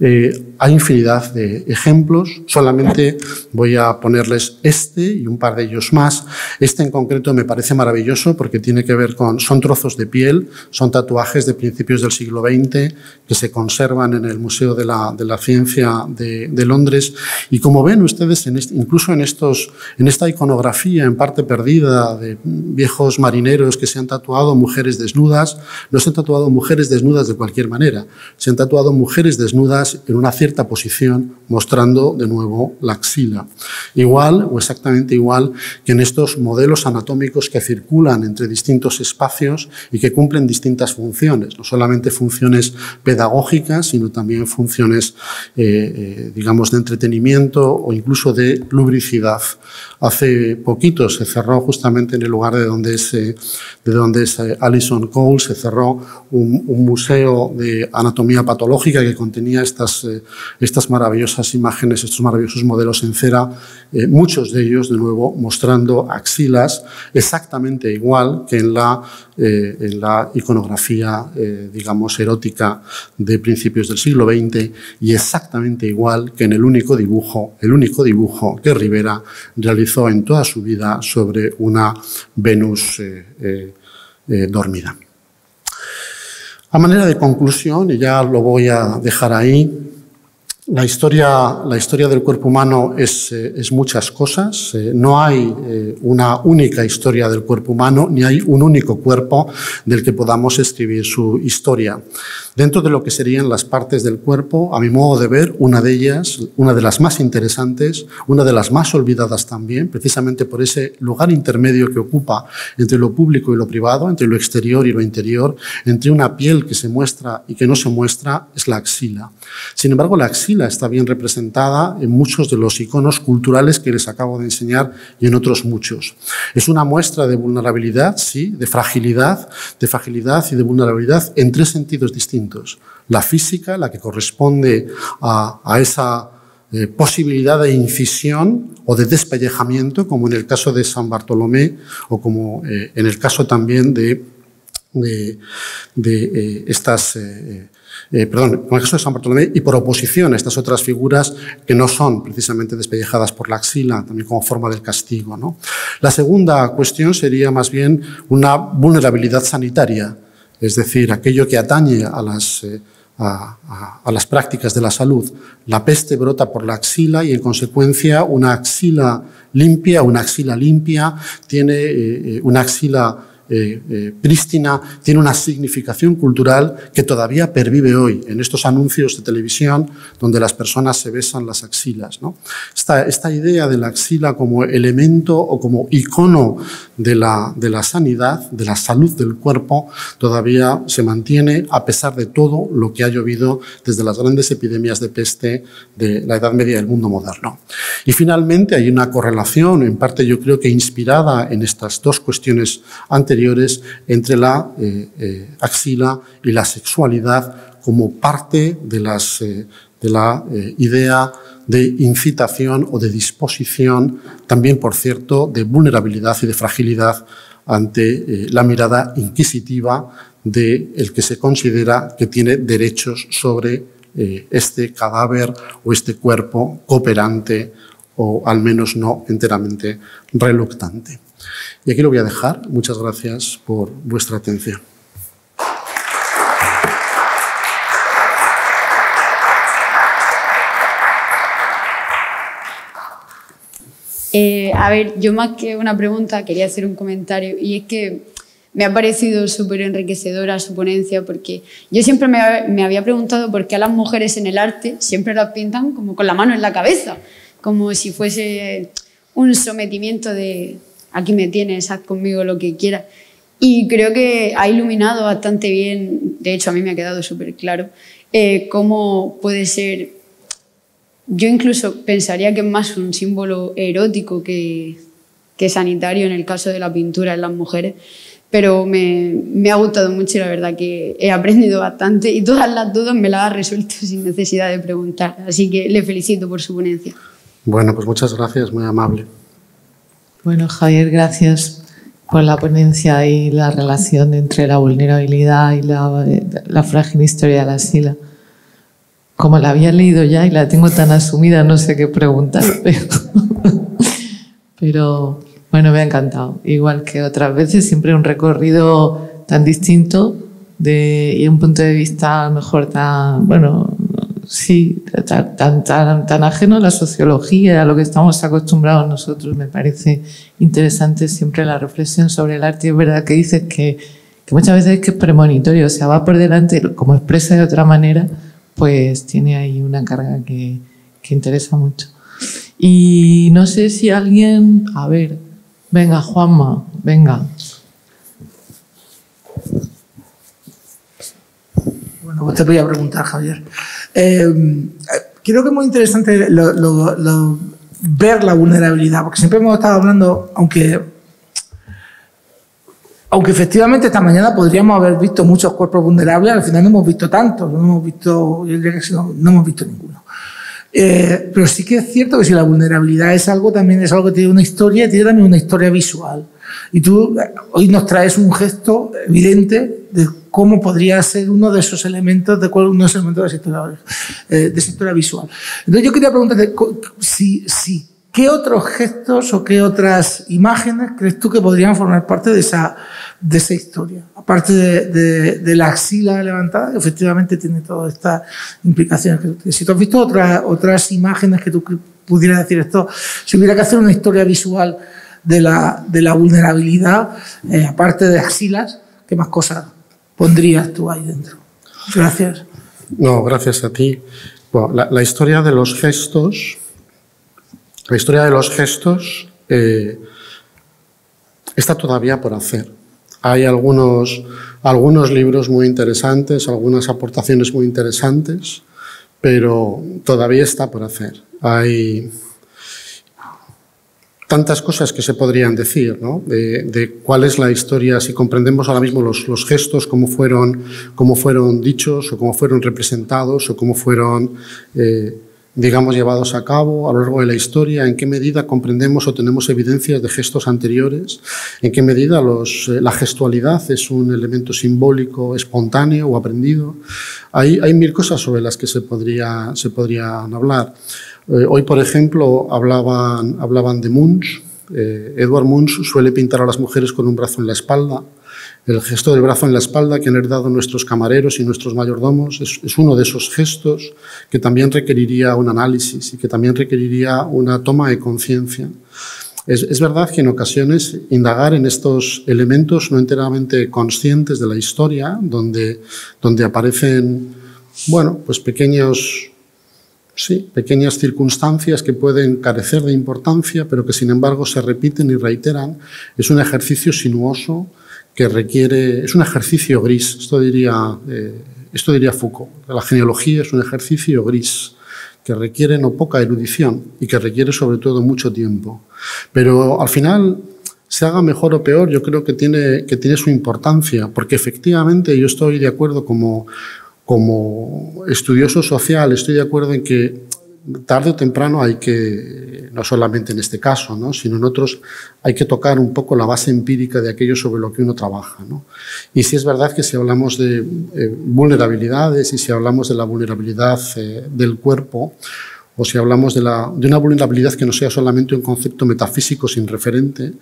Eh, hay infinidad de ejemplos, solamente voy a ponerles este y un par de ellos más. Este en concreto me parece maravilloso porque tiene que ver con, son trozos de piel, son tatuajes de principios del siglo veinte que se conservan en el Museo de la, de la Ciencia de, de Londres, y como ven ustedes, en este, incluso en, estos, en esta iconografía en parte perdida de viejos marineros que se han tatuado mujeres desnudas, no se han tatuado mujeres desnudas de cualquier manera, se han tatuado mujeres desnudas en una cierta posición, mostrando de nuevo la axila. Igual o exactamente igual que en estos modelos anatómicos que circulan entre distintos espacios y que cumplen distintas funciones, no solamente funciones pedagógicas, sino también funciones, eh, digamos, de entretenimiento o incluso de lubricidad. Hace poquito se cerró, justamente en el lugar de donde es, de donde es Alison Cole, se cerró un, un museo de anatomía patológica que contenía estas, eh, estas maravillosas imágenes, estos maravillosos modelos en cera, eh, muchos de ellos, de nuevo, mostrando axilas exactamente igual que en la, eh, en la iconografía, eh, digamos, erótica de principios del siglo veinte, y exactamente igual que en el único dibujo, el único dibujo que Ribera realizó en toda su vida sobre una Venus eh, eh, eh, dormida. A manera de conclusión, y ya lo voy a dejar ahí, La historia, la historia del cuerpo humano es, eh, es muchas cosas. Eh, no hay eh, una única historia del cuerpo humano, ni hay un único cuerpo del que podamos escribir su historia. Dentro de lo que serían las partes del cuerpo, a mi modo de ver, una de ellas, una de las más interesantes, una de las más olvidadas también, precisamente por ese lugar intermedio que ocupa entre lo público y lo privado, entre lo exterior y lo interior, entre una piel que se muestra y que no se muestra, es la axila. Sin embargo, la axila está bien representada en muchos de los iconos culturales que les acabo de enseñar y en otros muchos. Es una muestra de vulnerabilidad, sí, de fragilidad, de fragilidad y de vulnerabilidad en tres sentidos distintos. La física, la que corresponde a, a esa eh, posibilidad de incisión o de despellejamiento, como en el caso de San Bartolomé o como eh, en el caso también de, de, de eh, estas... Eh, Eh, perdón, con el caso de San Bartolomé, y por oposición a estas otras figuras que no son precisamente despellejadas por la axila, también como forma del castigo, ¿no? La segunda cuestión sería más bien una vulnerabilidad sanitaria, es decir, aquello que atañe a las... Eh, A, a, a las prácticas de la salud. La peste brota por la axila y, en consecuencia, una axila limpia, una axila limpia, tiene eh, una axila eh, eh, prístina, tiene una significación cultural que todavía pervive hoy en estos anuncios de televisión donde las personas se besan las axilas, ¿no? Esta, esta idea de la axila como elemento o como icono de la, de la sanidad, de la salud del cuerpo, todavía se mantiene a pesar de todo lo que hay llovido desde las grandes epidemias de peste de la Edad Media del mundo moderno. Y finalmente hay una correlación, en parte yo creo que inspirada en estas dos cuestiones anteriores, entre la eh, eh, axila y la sexualidad como parte de, las, eh, de la eh, idea de incitación o de disposición, también por cierto, de vulnerabilidad y de fragilidad ante eh, la mirada inquisitiva de el que se considera que tiene derechos sobre eh, este cadáver o este cuerpo cooperante o al menos no enteramente reluctante. Y aquí lo voy a dejar. Muchas gracias por vuestra atención. Eh, a ver, yo más que una pregunta quería hacer un comentario, y es que me ha parecido súper enriquecedora su ponencia, porque yo siempre me, me había preguntado por qué a las mujeres en el arte siempre las pintan como con la mano en la cabeza, como si fuese un sometimiento de aquí me tienes, haz conmigo lo que quieras. Y creo que ha iluminado bastante bien, de hecho a mí me ha quedado súper claro, eh, cómo puede ser. Yo incluso pensaría que es más un símbolo erótico que, que sanitario en el caso de la pintura en las mujeres, pero me, me ha gustado mucho y la verdad que he aprendido bastante y todas las dudas me las ha resuelto sin necesidad de preguntar. Así que le felicito por su ponencia. Bueno, pues muchas gracias, muy amable. Bueno, Javier, gracias por la ponencia y la relación entre la vulnerabilidad y la, la frágil historia de la sila. Como la había leído ya y la tengo tan asumida, no sé qué preguntar, pero, pero bueno, me ha encantado. Igual que otras veces, siempre un recorrido tan distinto de, y un punto de vista a lo mejor tan, bueno, sí, tan, tan, tan, tan ajeno a la sociología, a lo que estamos acostumbrados nosotros. Me parece interesante siempre la reflexión sobre el arte. Es verdad que dices que, que muchas veces es que es premonitorio, o sea, va por delante, como expresa de otra manera, pues tiene ahí una carga que, que interesa mucho. Y no sé si alguien... A ver, venga, Juanma, venga. Bueno, pues te voy a preguntar, Javier. Eh, creo que es muy interesante lo, lo, lo, ver la vulnerabilidad, porque siempre hemos estado hablando, aunque... Aunque efectivamente esta mañana podríamos haber visto muchos cuerpos vulnerables, al final no hemos visto tantos, no hemos visto, yo diría que no, no hemos visto ninguno. Eh, pero sí que es cierto que si la vulnerabilidad es algo, también es algo que tiene una historia, tiene también una historia visual. Y tú hoy nos traes un gesto evidente de cómo podría ser uno de esos elementos, de cuál uno de esos elementos de esa historia, eh, de esa historia visual. Entonces yo quería preguntarte si... si ¿qué otros gestos o qué otras imágenes crees tú que podrían formar parte de esa, de esa historia? Aparte de, de, de la axila levantada, que efectivamente tiene todas estas implicaciones. Si tú has visto otras, otras imágenes que tú pudieras decir esto, si hubiera que hacer una historia visual de la, de la vulnerabilidad, eh, aparte de axilas, ¿qué más cosas pondrías tú ahí dentro? Gracias. No, gracias a ti. Bueno, la, la historia de los gestos... La historia de los gestos eh, está todavía por hacer. Hay algunos, algunos libros muy interesantes, algunas aportaciones muy interesantes, pero todavía está por hacer. Hay tantas cosas que se podrían decir, ¿no? de, de cuál es la historia, si comprendemos ahora mismo los, los gestos, cómo fueron, cómo fueron dichos o cómo fueron representados o cómo fueron... Eh, digamos, llevados a cabo a lo largo de la historia, en qué medida comprendemos o tenemos evidencias de gestos anteriores, en qué medida los, eh, la gestualidad es un elemento simbólico, espontáneo o aprendido. Hay, hay mil cosas sobre las que se, podría, se podrían hablar. Eh, hoy, por ejemplo, hablaban, hablaban de Munch. Eh, Edward Munch suele pintar a las mujeres con un brazo en la espalda. El gesto del brazo en la espalda que han heredado nuestros camareros y nuestros mayordomos es, es uno de esos gestos que también requeriría un análisis y que también requeriría una toma de conciencia. Es, es verdad que en ocasiones indagar en estos elementos no enteramente conscientes de la historia, donde, donde aparecen, bueno, pues pequeños... Sí, pequeñas circunstancias que pueden carecer de importancia, pero que sin embargo se repiten y reiteran. Es un ejercicio sinuoso que requiere... Es un ejercicio gris, esto diría, eh, esto diría Foucault. La genealogía es un ejercicio gris que requiere no poca erudición y que requiere sobre todo mucho tiempo. Pero al final... se haga mejor o peor, yo creo que tiene, que tiene su importancia, porque efectivamente yo estoy de acuerdo como... Como estudioso social, estoy de acuerdo en que tarde o temprano hay que, no solamente en este caso, ¿no?, sino en otros, hay que tocar un poco la base empírica de aquello sobre lo que uno trabaja, ¿no? Y sí es verdad que si hablamos de eh, vulnerabilidades y si hablamos de la vulnerabilidad eh, del cuerpo, o si hablamos de, la, de una vulnerabilidad que no sea solamente un concepto metafísico sin referente,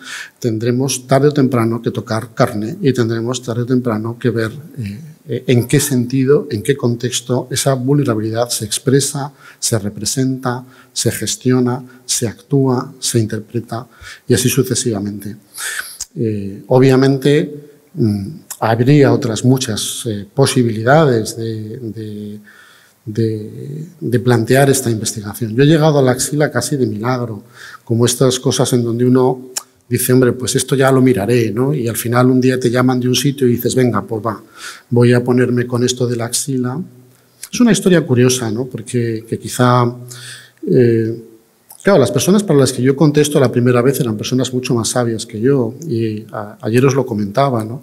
tendremos tarde o temprano que tocar carne y tendremos tarde o temprano que ver eh, en qué sentido, en qué contexto esa vulnerabilidad se expresa, se representa, se gestiona, se actúa, se interpreta y así sucesivamente. Eh, obviamente mmm, habría otras muchas eh, posibilidades de... de De, de plantear esta investigación. Yo he llegado a la axila casi de milagro, como estas cosas en donde uno dice, hombre, pues esto ya lo miraré, ¿no? Y al final un día te llaman de un sitio y dices, venga, pues va, voy a ponerme con esto de la axila. Es una historia curiosa, ¿no? Porque que quizá... Eh, Claro, las personas para las que yo contesto la primera vez eran personas mucho más sabias que yo y a, ayer os lo comentaba, ¿no?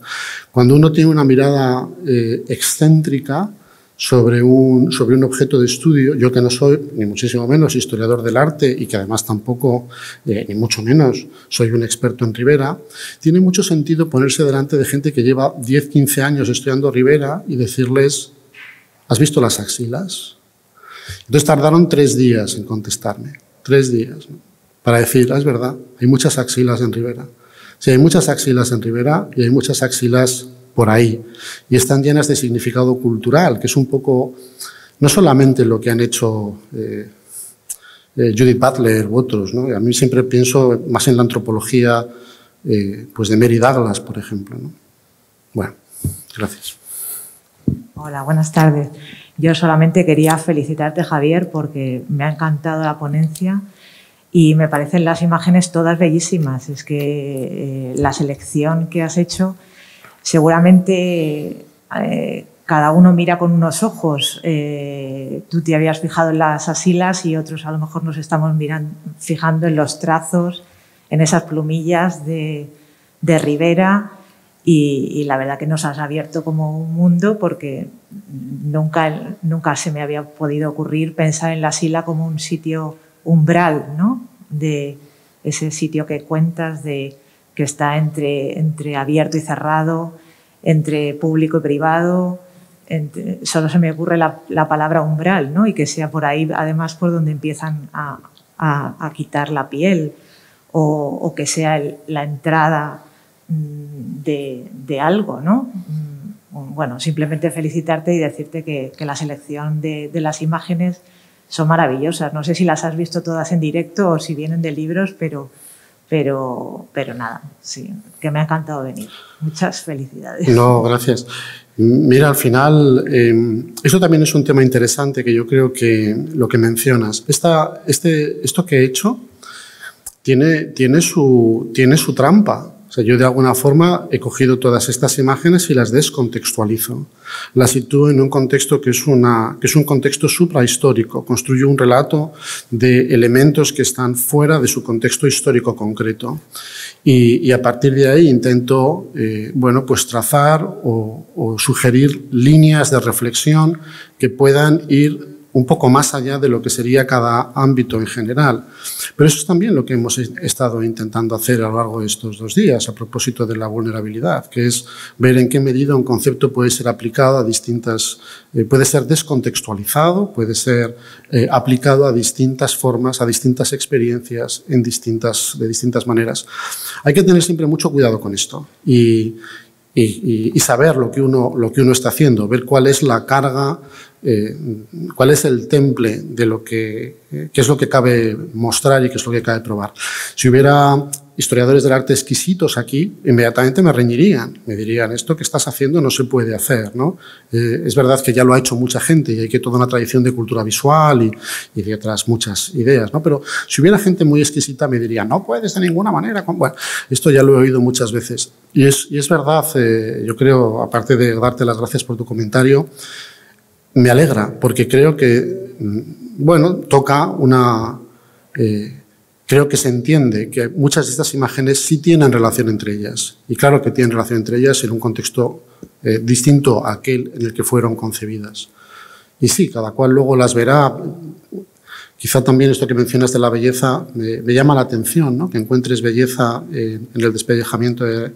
Cuando uno tiene una mirada eh, excéntrica sobre un, sobre un objeto de estudio, yo que no soy ni muchísimo menos historiador del arte y que además tampoco, eh, ni mucho menos, soy un experto en Ribera, tiene mucho sentido ponerse delante de gente que lleva diez, quince años estudiando Ribera y decirles, ¿has visto las axilas? Entonces tardaron tres días en contestarme, tres días, ¿no?, para decir, ah, es verdad, hay muchas axilas en Ribera. Sí, hay muchas axilas en Ribera y hay muchas axilas por ahí, y están llenas de significado cultural, que es un poco, no solamente lo que han hecho eh, eh, Judith Butler u otros, ¿no? A mí siempre pienso más en la antropología eh, pues de Mary Douglas, por ejemplo, ¿no? Bueno, gracias. Hola, buenas tardes. Yo solamente quería felicitarte, Javier, porque me ha encantado la ponencia y me parecen las imágenes todas bellísimas. Es que eh, la selección que has hecho... Seguramente eh, cada uno mira con unos ojos. Eh, tú te habías fijado en las axilas y otros a lo mejor nos estamos mirando, fijando en los trazos, en esas plumillas de, de Ribera y, y la verdad que nos has abierto como un mundo porque nunca, nunca se me había podido ocurrir pensar en la axila como un sitio umbral, ¿no? De ese sitio que cuentas de... que está entre, entre abierto y cerrado, entre público y privado, entre, solo se me ocurre la, la palabra umbral, ¿no? Y que sea por ahí, además, por donde empiezan a, a, a quitar la piel, o, o que sea el, la entrada de, de algo, ¿no? Bueno, simplemente felicitarte y decirte que, que la selección de, de las imágenes son maravillosas. No sé si las has visto todas en directo o si vienen de libros, pero... Pero, pero nada, sí, que me ha encantado venir. Muchas felicidades. No, gracias. Mira, al final, eh, eso también es un tema interesante que yo creo que lo que mencionas. Esta, este, esto que he hecho tiene, tiene, su, tiene su trampa. O sea, yo de alguna forma he cogido todas estas imágenes y las descontextualizo. Las sitúo en un contexto que es, una, que es un contexto suprahistórico. Construyo un relato de elementos que están fuera de su contexto histórico concreto. Y, y a partir de ahí intento eh, bueno, pues trazar o, o sugerir líneas de reflexión que puedan ir un poco más allá de lo que sería cada ámbito en general. Pero eso es también lo que hemos estado intentando hacer a lo largo de estos dos días, a propósito de la vulnerabilidad, que es ver en qué medida un concepto puede ser aplicado a distintas... Eh, puede ser descontextualizado, puede ser eh, aplicado a distintas formas, a distintas experiencias, en distintas, de distintas maneras. Hay que tener siempre mucho cuidado con esto y... Y, y saber lo que, uno, lo que uno está haciendo, ver cuál es la carga, eh, cuál es el temple de lo que, eh, qué es lo que cabe mostrar y qué es lo que cabe probar. Si hubiera historiadores del arte exquisitos aquí, inmediatamente me reñirían, me dirían, esto que estás haciendo no se puede hacer, ¿no? Eh, es verdad que ya lo ha hecho mucha gente y hay que toda una tradición de cultura visual y, y de otras muchas ideas, ¿no? Pero si hubiera gente muy exquisita me diría, no puedes de ninguna manera, bueno, esto ya lo he oído muchas veces. Y es, y es verdad, eh, yo creo, aparte de darte las gracias por tu comentario, me alegra, porque creo que, bueno, toca una... Eh, creo que se entiende que muchas de estas imágenes sí tienen relación entre ellas. Y claro que tienen relación entre ellas en un contexto eh, distinto a aquel en el que fueron concebidas. Y sí, cada cual luego las verá... Quizá también esto que mencionas de la belleza me, me llama la atención, ¿no? Que encuentres belleza eh, en el despellejamiento de,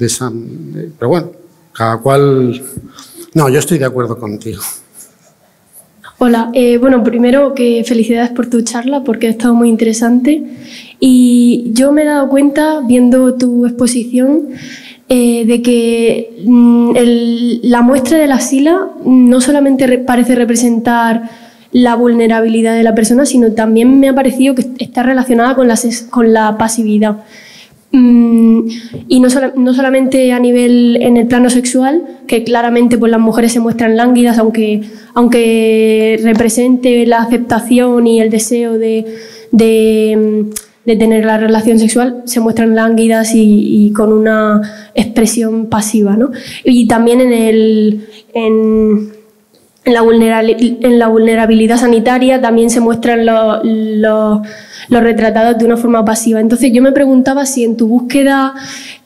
de San... Eh, pero bueno, cada cual... No, yo estoy de acuerdo contigo. Hola, eh, bueno, primero que felicidades por tu charla porque ha estado muy interesante y yo me he dado cuenta viendo tu exposición eh, de que mm, el, la muestra de la axila no solamente re, parece representar la vulnerabilidad de la persona, sino también me ha parecido que está relacionada con la, con la pasividad. Mm, y no, so, no solamente a nivel en el plano sexual, que claramente pues, las mujeres se muestran lánguidas, aunque, aunque represente la aceptación y el deseo de, de, de tener la relación sexual, se muestran lánguidas y, y con una expresión pasiva, ¿no? Y también en, el, en, en, la en la vulnerabilidad sanitaria también se muestran los... los los retratados de una forma pasiva. Entonces yo me preguntaba si en tu búsqueda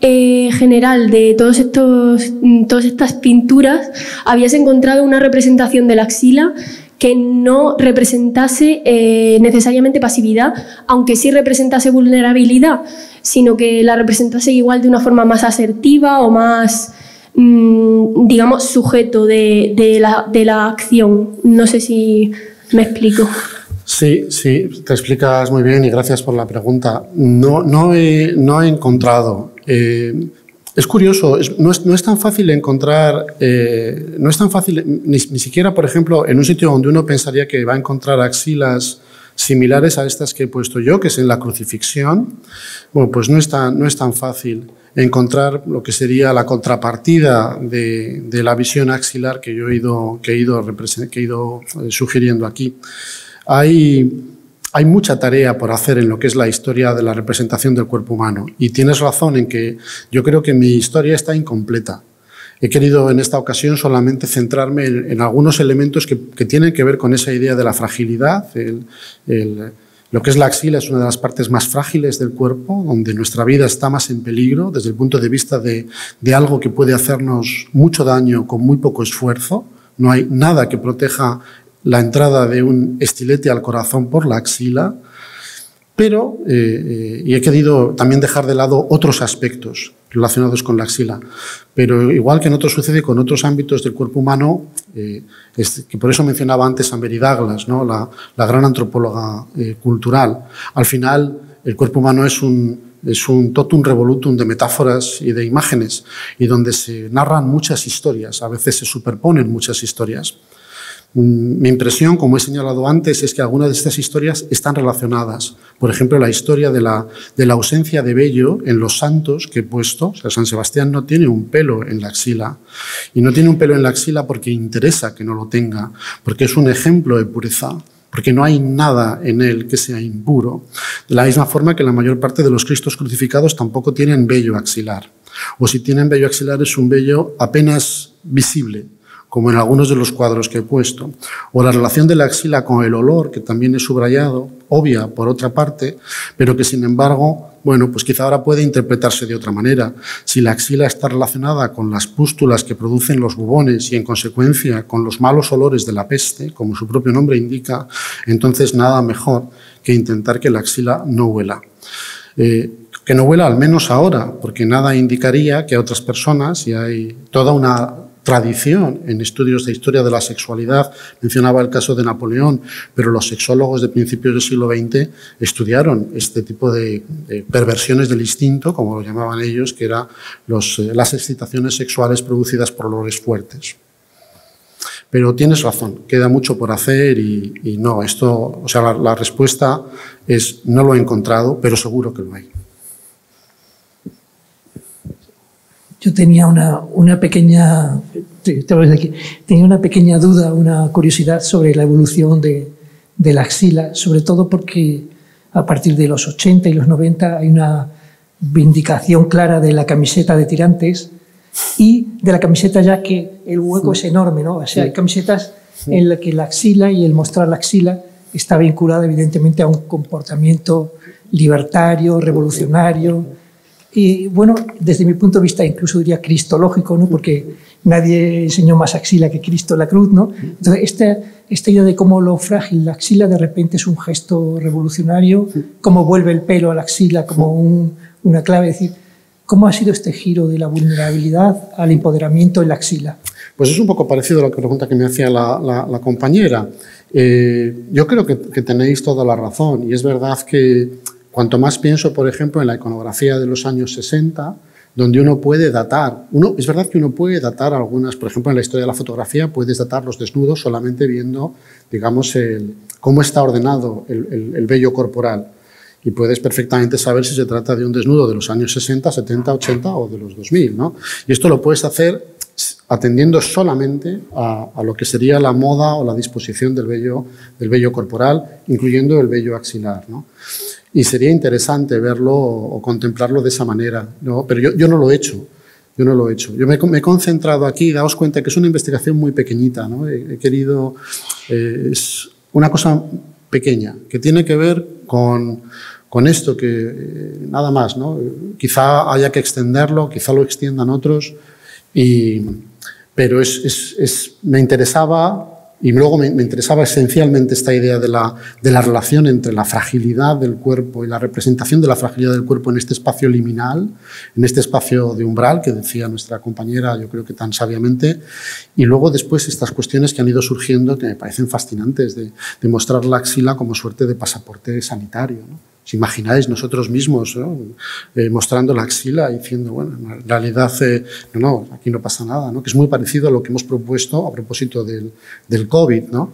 eh, general de todos estos, todas estas pinturas habías encontrado una representación de la axila que no representase eh, necesariamente pasividad, aunque sí representase vulnerabilidad, sino que la representase igual de una forma más asertiva o más, mm, digamos, sujeto de, de, la, de la acción. No sé si me explico. Sí, sí, te explicas muy bien y gracias por la pregunta. No, no, he, no he encontrado. Eh, es curioso, es, no, es, no es tan fácil encontrar, eh, no es tan fácil, ni, ni siquiera, por ejemplo, en un sitio donde uno pensaría que va a encontrar axilas similares a estas que he puesto yo, que es en la crucifixión, bueno, pues no es tan, no es tan fácil encontrar lo que sería la contrapartida de, de la visión axilar que yo he ido, que he ido, que he ido eh, sugiriendo aquí. Hay, hay mucha tarea por hacer en lo que es la historia de la representación del cuerpo humano y tienes razón en que yo creo que mi historia está incompleta. He querido en esta ocasión solamente centrarme en, en algunos elementos que, que tienen que ver con esa idea de la fragilidad. El, el, lo que es la axila es una de las partes más frágiles del cuerpo, donde nuestra vida está más en peligro desde el punto de vista de, de algo que puede hacernos mucho daño con muy poco esfuerzo. No hay nada que proteja la entrada de un estilete al corazón por la axila, pero eh, eh, y he querido también dejar de lado otros aspectos relacionados con la axila, pero igual que en otros sucede con otros ámbitos del cuerpo humano, eh, es, que por eso mencionaba antes a Mary Douglas, ¿no? la, la gran antropóloga eh, cultural. Al final, el cuerpo humano es un, es un totum revolutum de metáforas y de imágenes, y donde se narran muchas historias, a veces se superponen muchas historias. Mi impresión, como he señalado antes, es que algunas de estas historias están relacionadas. Por ejemplo, la historia de la, de la ausencia de vello en los santos que he puesto. O sea, San Sebastián no tiene un pelo en la axila. Y no tiene un pelo en la axila porque interesa que no lo tenga, porque es un ejemplo de pureza, porque no hay nada en él que sea impuro. De la misma forma que la mayor parte de los cristos crucificados tampoco tienen vello axilar. O si tienen vello axilar es un vello apenas visible, como en algunos de los cuadros que he puesto, o la relación de la axila con el olor, que también es subrayado, obvia por otra parte, pero que sin embargo, bueno, pues quizá ahora puede interpretarse de otra manera. Si la axila está relacionada con las pústulas que producen los bubones y en consecuencia con los malos olores de la peste, como su propio nombre indica, entonces nada mejor que intentar que la axila no huela. Eh, que no huela al menos ahora, porque nada indicaría que a otras personas, y hay toda una tradición en estudios de historia de la sexualidad, mencionaba el caso de Napoleón, pero los sexólogos de principios del siglo veinte estudiaron este tipo de perversiones del instinto, como lo llamaban ellos, que eran los, las excitaciones sexuales producidas por olores fuertes. Pero tienes razón, queda mucho por hacer y, y no, esto, o sea, la, la respuesta es no lo he encontrado, pero seguro que lo hay. Yo tenía una, una pequeña, tenía una pequeña duda, una curiosidad sobre la evolución de, de la axila, sobre todo porque a partir de los ochenta y los noventa hay una vindicación clara de la camiseta de tirantes y de la camiseta ya que el hueco sí. es enorme, ¿no? O sea, sí. hay camisetas sí. en las que la axila y el mostrar la axila está vinculada evidentemente a un comportamiento libertario, revolucionario. Y bueno, desde mi punto de vista incluso diría cristológico, ¿no? Porque nadie enseñó más axila que Cristo la cruz, ¿no? Entonces, esta, esta idea de cómo lo frágil, la axila, de repente es un gesto revolucionario, sí. Cómo vuelve el pelo a la axila como sí. un, una clave, es decir, ¿cómo ha sido este giro de la vulnerabilidad al empoderamiento en la axila? Pues es un poco parecido a la pregunta que me hacía la, la, la compañera. Eh, yo creo que, que tenéis toda la razón, y es verdad que cuanto más pienso, por ejemplo, en la iconografía de los años sesenta, donde uno puede datar, uno, es verdad que uno puede datar algunas, por ejemplo, en la historia de la fotografía puedes datar los desnudos solamente viendo, digamos, el, cómo está ordenado el, el, el vello corporal. Y puedes perfectamente saber si se trata de un desnudo de los años sesenta, setenta, ochenta o de los dos mil, ¿no? Y esto lo puedes hacer atendiendo solamente a, a lo que sería la moda o la disposición del vello, del vello corporal, incluyendo el vello axilar, ¿no? Y sería interesante verlo o contemplarlo de esa manera, ¿no? Pero yo, yo no lo he hecho, yo no lo he hecho. Yo me, me he concentrado aquí, daos cuenta que es una investigación muy pequeñita, ¿no? He, he querido... Eh, es una cosa pequeña, que tiene que ver con, con esto, que eh, nada más, ¿no? Quizá haya que extenderlo, quizá lo extiendan otros, y, pero es, es, es, me interesaba... Y luego me interesaba esencialmente esta idea de la, de la relación entre la fragilidad del cuerpo y la representación de la fragilidad del cuerpo en este espacio liminal, en este espacio de umbral que decía nuestra compañera, yo creo que tan sabiamente, y luego después estas cuestiones que han ido surgiendo que me parecen fascinantes, de, de mostrar la axila como suerte de pasaporte sanitario, ¿no? ¿Os imagináis nosotros mismos, ¿no? eh, mostrando la axila y diciendo, bueno, en realidad, eh, no, no, aquí no pasa nada, ¿no? Que es muy parecido a lo que hemos propuesto a propósito del, del COVID, ¿no?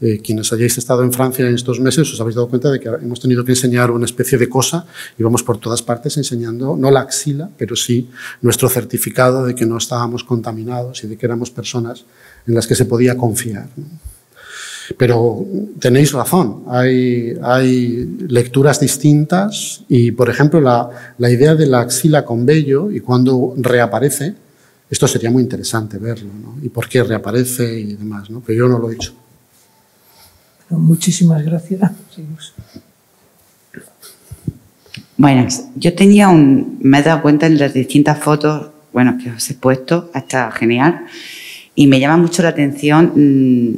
Eh, quienes hayáis estado en Francia en estos meses os habéis dado cuenta de que hemos tenido que enseñar una especie de cosa y vamos por todas partes enseñando, no la axila, pero sí nuestro certificado de que no estábamos contaminados y de que éramos personas en las que se podía confiar, ¿no? Pero tenéis razón, hay, hay lecturas distintas y, por ejemplo, la, la idea de la axila con vello y cuando reaparece, esto sería muy interesante verlo, ¿no? Y por qué reaparece y demás, ¿no? Pero yo no lo he hecho. Bueno, muchísimas gracias. Seguimos. Bueno, yo tenía un... me he dado cuenta en las distintas fotos, bueno, que os he puesto, hasta genial, y me llama mucho la atención...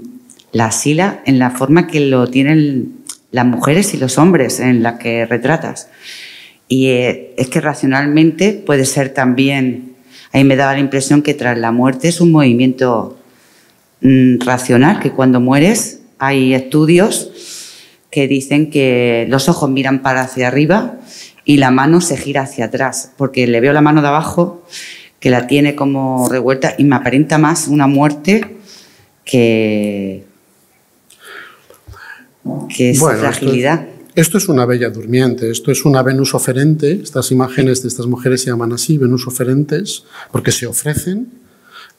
Mmm, la axila en la forma que lo tienen las mujeres y los hombres en las que retratas. Y eh, es que racionalmente puede ser también... Ahí me daba la impresión que tras la muerte es un movimiento mm, racional, que cuando mueres hay estudios que dicen que los ojos miran para hacia arriba y la mano se gira hacia atrás, porque le veo la mano de abajo que la tiene como revuelta y me aparenta más una muerte que... que es bueno, fragilidad. Esto es, esto es una bella durmiente, esto es una Venus oferente, estas imágenes de estas mujeres se llaman así, Venus oferentes, porque se ofrecen,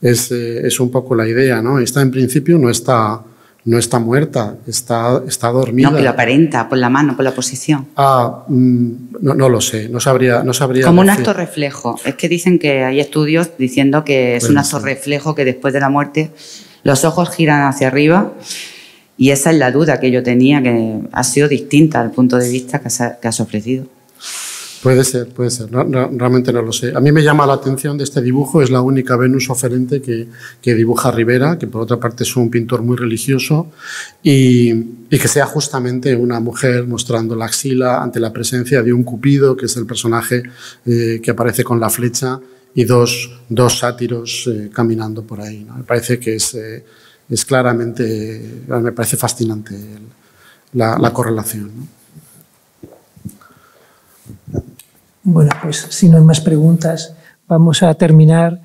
es, eh, es un poco la idea, ¿no? Esta en principio no está, no está muerta, está, está dormida. No, que lo aparenta por la mano, por la posición. Ah, mmm, no, no lo sé, no sabría, no sabría como decir. Un acto reflejo, es que dicen que hay estudios diciendo que es bueno, un acto sí. reflejo, que después de la muerte los ojos giran hacia arriba. Y esa es la duda que yo tenía, que ha sido distinta al punto de vista que has ofrecido. Puede ser, puede ser. No, no, realmente no lo sé. A mí me llama la atención de este dibujo, es la única Venus oferente que, que dibuja Ribera, que por otra parte es un pintor muy religioso, y, y que sea justamente una mujer mostrando la axila ante la presencia de un Cupido, que es el personaje eh, que aparece con la flecha, y dos, dos sátiros eh, caminando por ahí, ¿no? Me parece que es... Eh, es claramente, me parece fascinante la, la correlación, ¿no? Bueno, pues si no hay más preguntas, vamos a terminar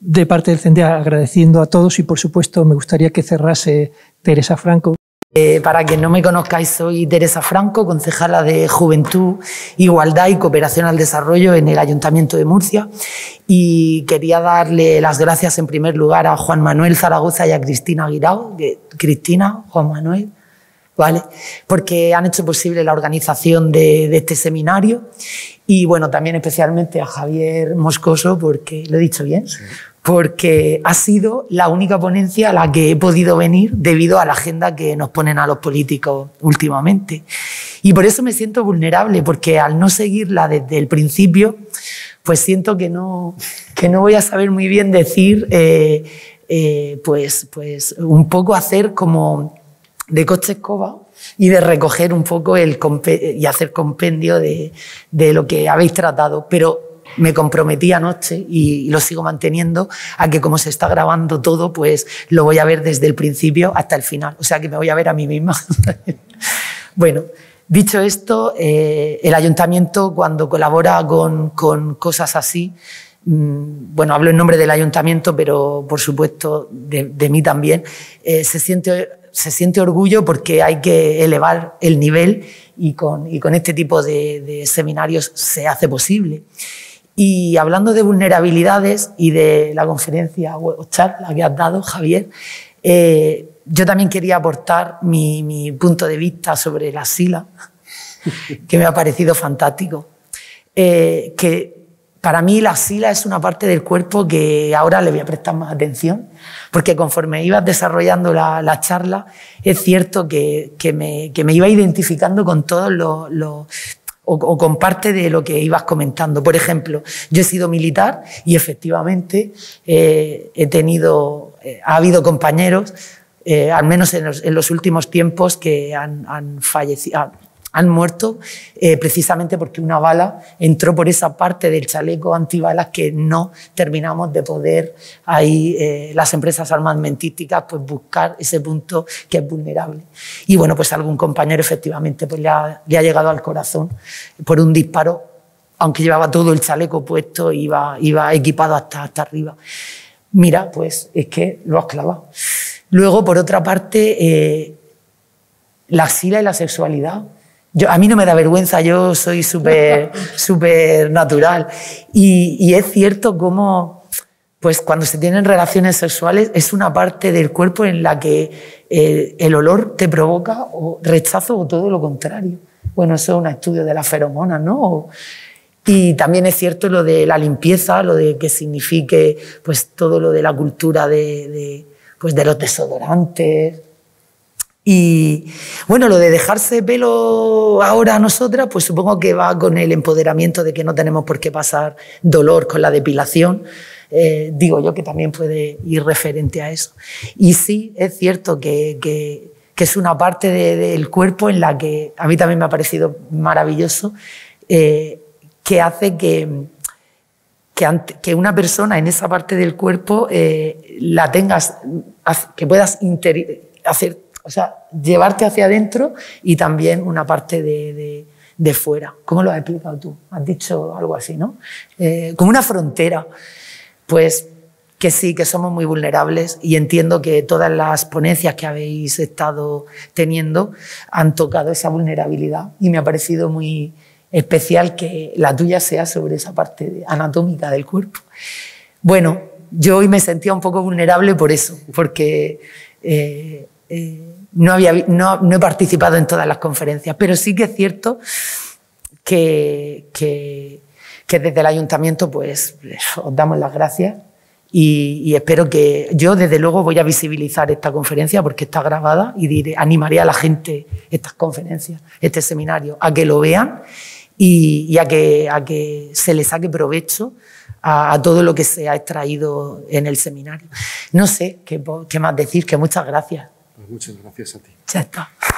de parte del CENDEAC agradeciendo a todos y, por supuesto, me gustaría que cerrase Teresa Franco. Eh, para quien no me conozcáis, soy Teresa Franco, concejala de Juventud, Igualdad y Cooperación al Desarrollo en el Ayuntamiento de Murcia, y quería darle las gracias en primer lugar a Juan Manuel Zaragoza y a Cristina Guirao, que, Cristina, Juan Manuel, ¿vale? Porque han hecho posible la organización de, de este seminario y, bueno, también especialmente a Javier Moscoso, porque, ¿lo he dicho bien? Sí. Porque ha sido la única ponencia a la que he podido venir debido a la agenda que nos ponen a los políticos últimamente. Y por eso me siento vulnerable, porque al no seguirla desde el principio, pues siento que no, que no voy a saber muy bien decir, eh, eh, pues, pues un poco hacer como de coche escoba y de recoger un poco el y hacer compendio de, de lo que habéis tratado. Pero me comprometí anoche y lo sigo manteniendo a que como se está grabando todo, pues lo voy a ver desde el principio hasta el final. O sea que me voy a ver a mí misma. Bueno, dicho esto, eh, el ayuntamiento cuando colabora con, con cosas así, mmm, bueno, hablo en nombre del ayuntamiento, pero por supuesto de, de mí también, eh, se siente... se siente orgullo porque hay que elevar el nivel y con, y con este tipo de, de seminarios se hace posible. Y hablando de vulnerabilidades y de la conferencia o charla que has dado, Javier, eh, yo también quería aportar mi, mi punto de vista sobre la SILA, que me ha parecido fantástico. Eh, que para mí la SILA es una parte del cuerpo que ahora le voy a prestar más atención, porque conforme ibas desarrollando la, la charla, es cierto que, que, me, que me iba identificando con todos los... los o, o con parte de lo que ibas comentando. Por ejemplo, yo he sido militar y efectivamente eh, he tenido, eh, ha habido compañeros, eh, al menos en los, en los últimos tiempos, que han, han fallecido... Ah, han muerto eh, precisamente porque una bala entró por esa parte del chaleco antibalas que no terminamos de poder ahí eh, las empresas armamentísticas pues buscar ese punto que es vulnerable. Y bueno, pues algún compañero efectivamente pues le ha, le ha llegado al corazón por un disparo, aunque llevaba todo el chaleco puesto, iba, iba equipado hasta, hasta arriba. Mira, pues es que lo has clavado. Luego, por otra parte, eh, la SILA y la sexualidad. Yo, a mí no me da vergüenza, yo soy súper súper natural. Y, y es cierto cómo, pues cuando se tienen relaciones sexuales, es una parte del cuerpo en la que eh, el olor te provoca o rechazo o todo lo contrario. Bueno, eso es un estudio de las feromonas, ¿no? O, y también es cierto lo de la limpieza, lo de que signifique pues, todo lo de la cultura de, de, pues, de los desodorantes. Y bueno, lo de dejarse pelo ahora a nosotras, pues supongo que va con el empoderamiento de que no tenemos por qué pasar dolor con la depilación. Eh, digo yo que también puede ir referente a eso. Y sí, es cierto que, que, que es una parte de, del cuerpo en la que a mí también me ha parecido maravilloso, eh, que hace que, que, ante, que una persona en esa parte del cuerpo eh, la tengas, que puedas hacer. O sea, llevarte hacia adentro y también una parte de, de, de fuera. ¿Cómo lo has explicado tú? Has dicho algo así, ¿no? Eh, como una frontera. Pues que sí, que somos muy vulnerables y entiendo que todas las ponencias que habéis estado teniendo han tocado esa vulnerabilidad y me ha parecido muy especial que la tuya sea sobre esa parte anatómica del cuerpo. Bueno, yo hoy me sentía un poco vulnerable por eso, porque... Eh, Eh, no, había, no, no he participado en todas las conferencias, pero sí que es cierto que, que, que desde el ayuntamiento pues, os damos las gracias y, y espero que... Yo, desde luego, voy a visibilizar esta conferencia porque está grabada y diré, animaré a la gente estas conferencias, este seminario, a que lo vean y, y a, que, a que se les saque provecho a todo lo que se ha extraído en el seminario. No sé qué, qué más decir, que muchas gracias. Pues muchas gracias a ti. Ya está.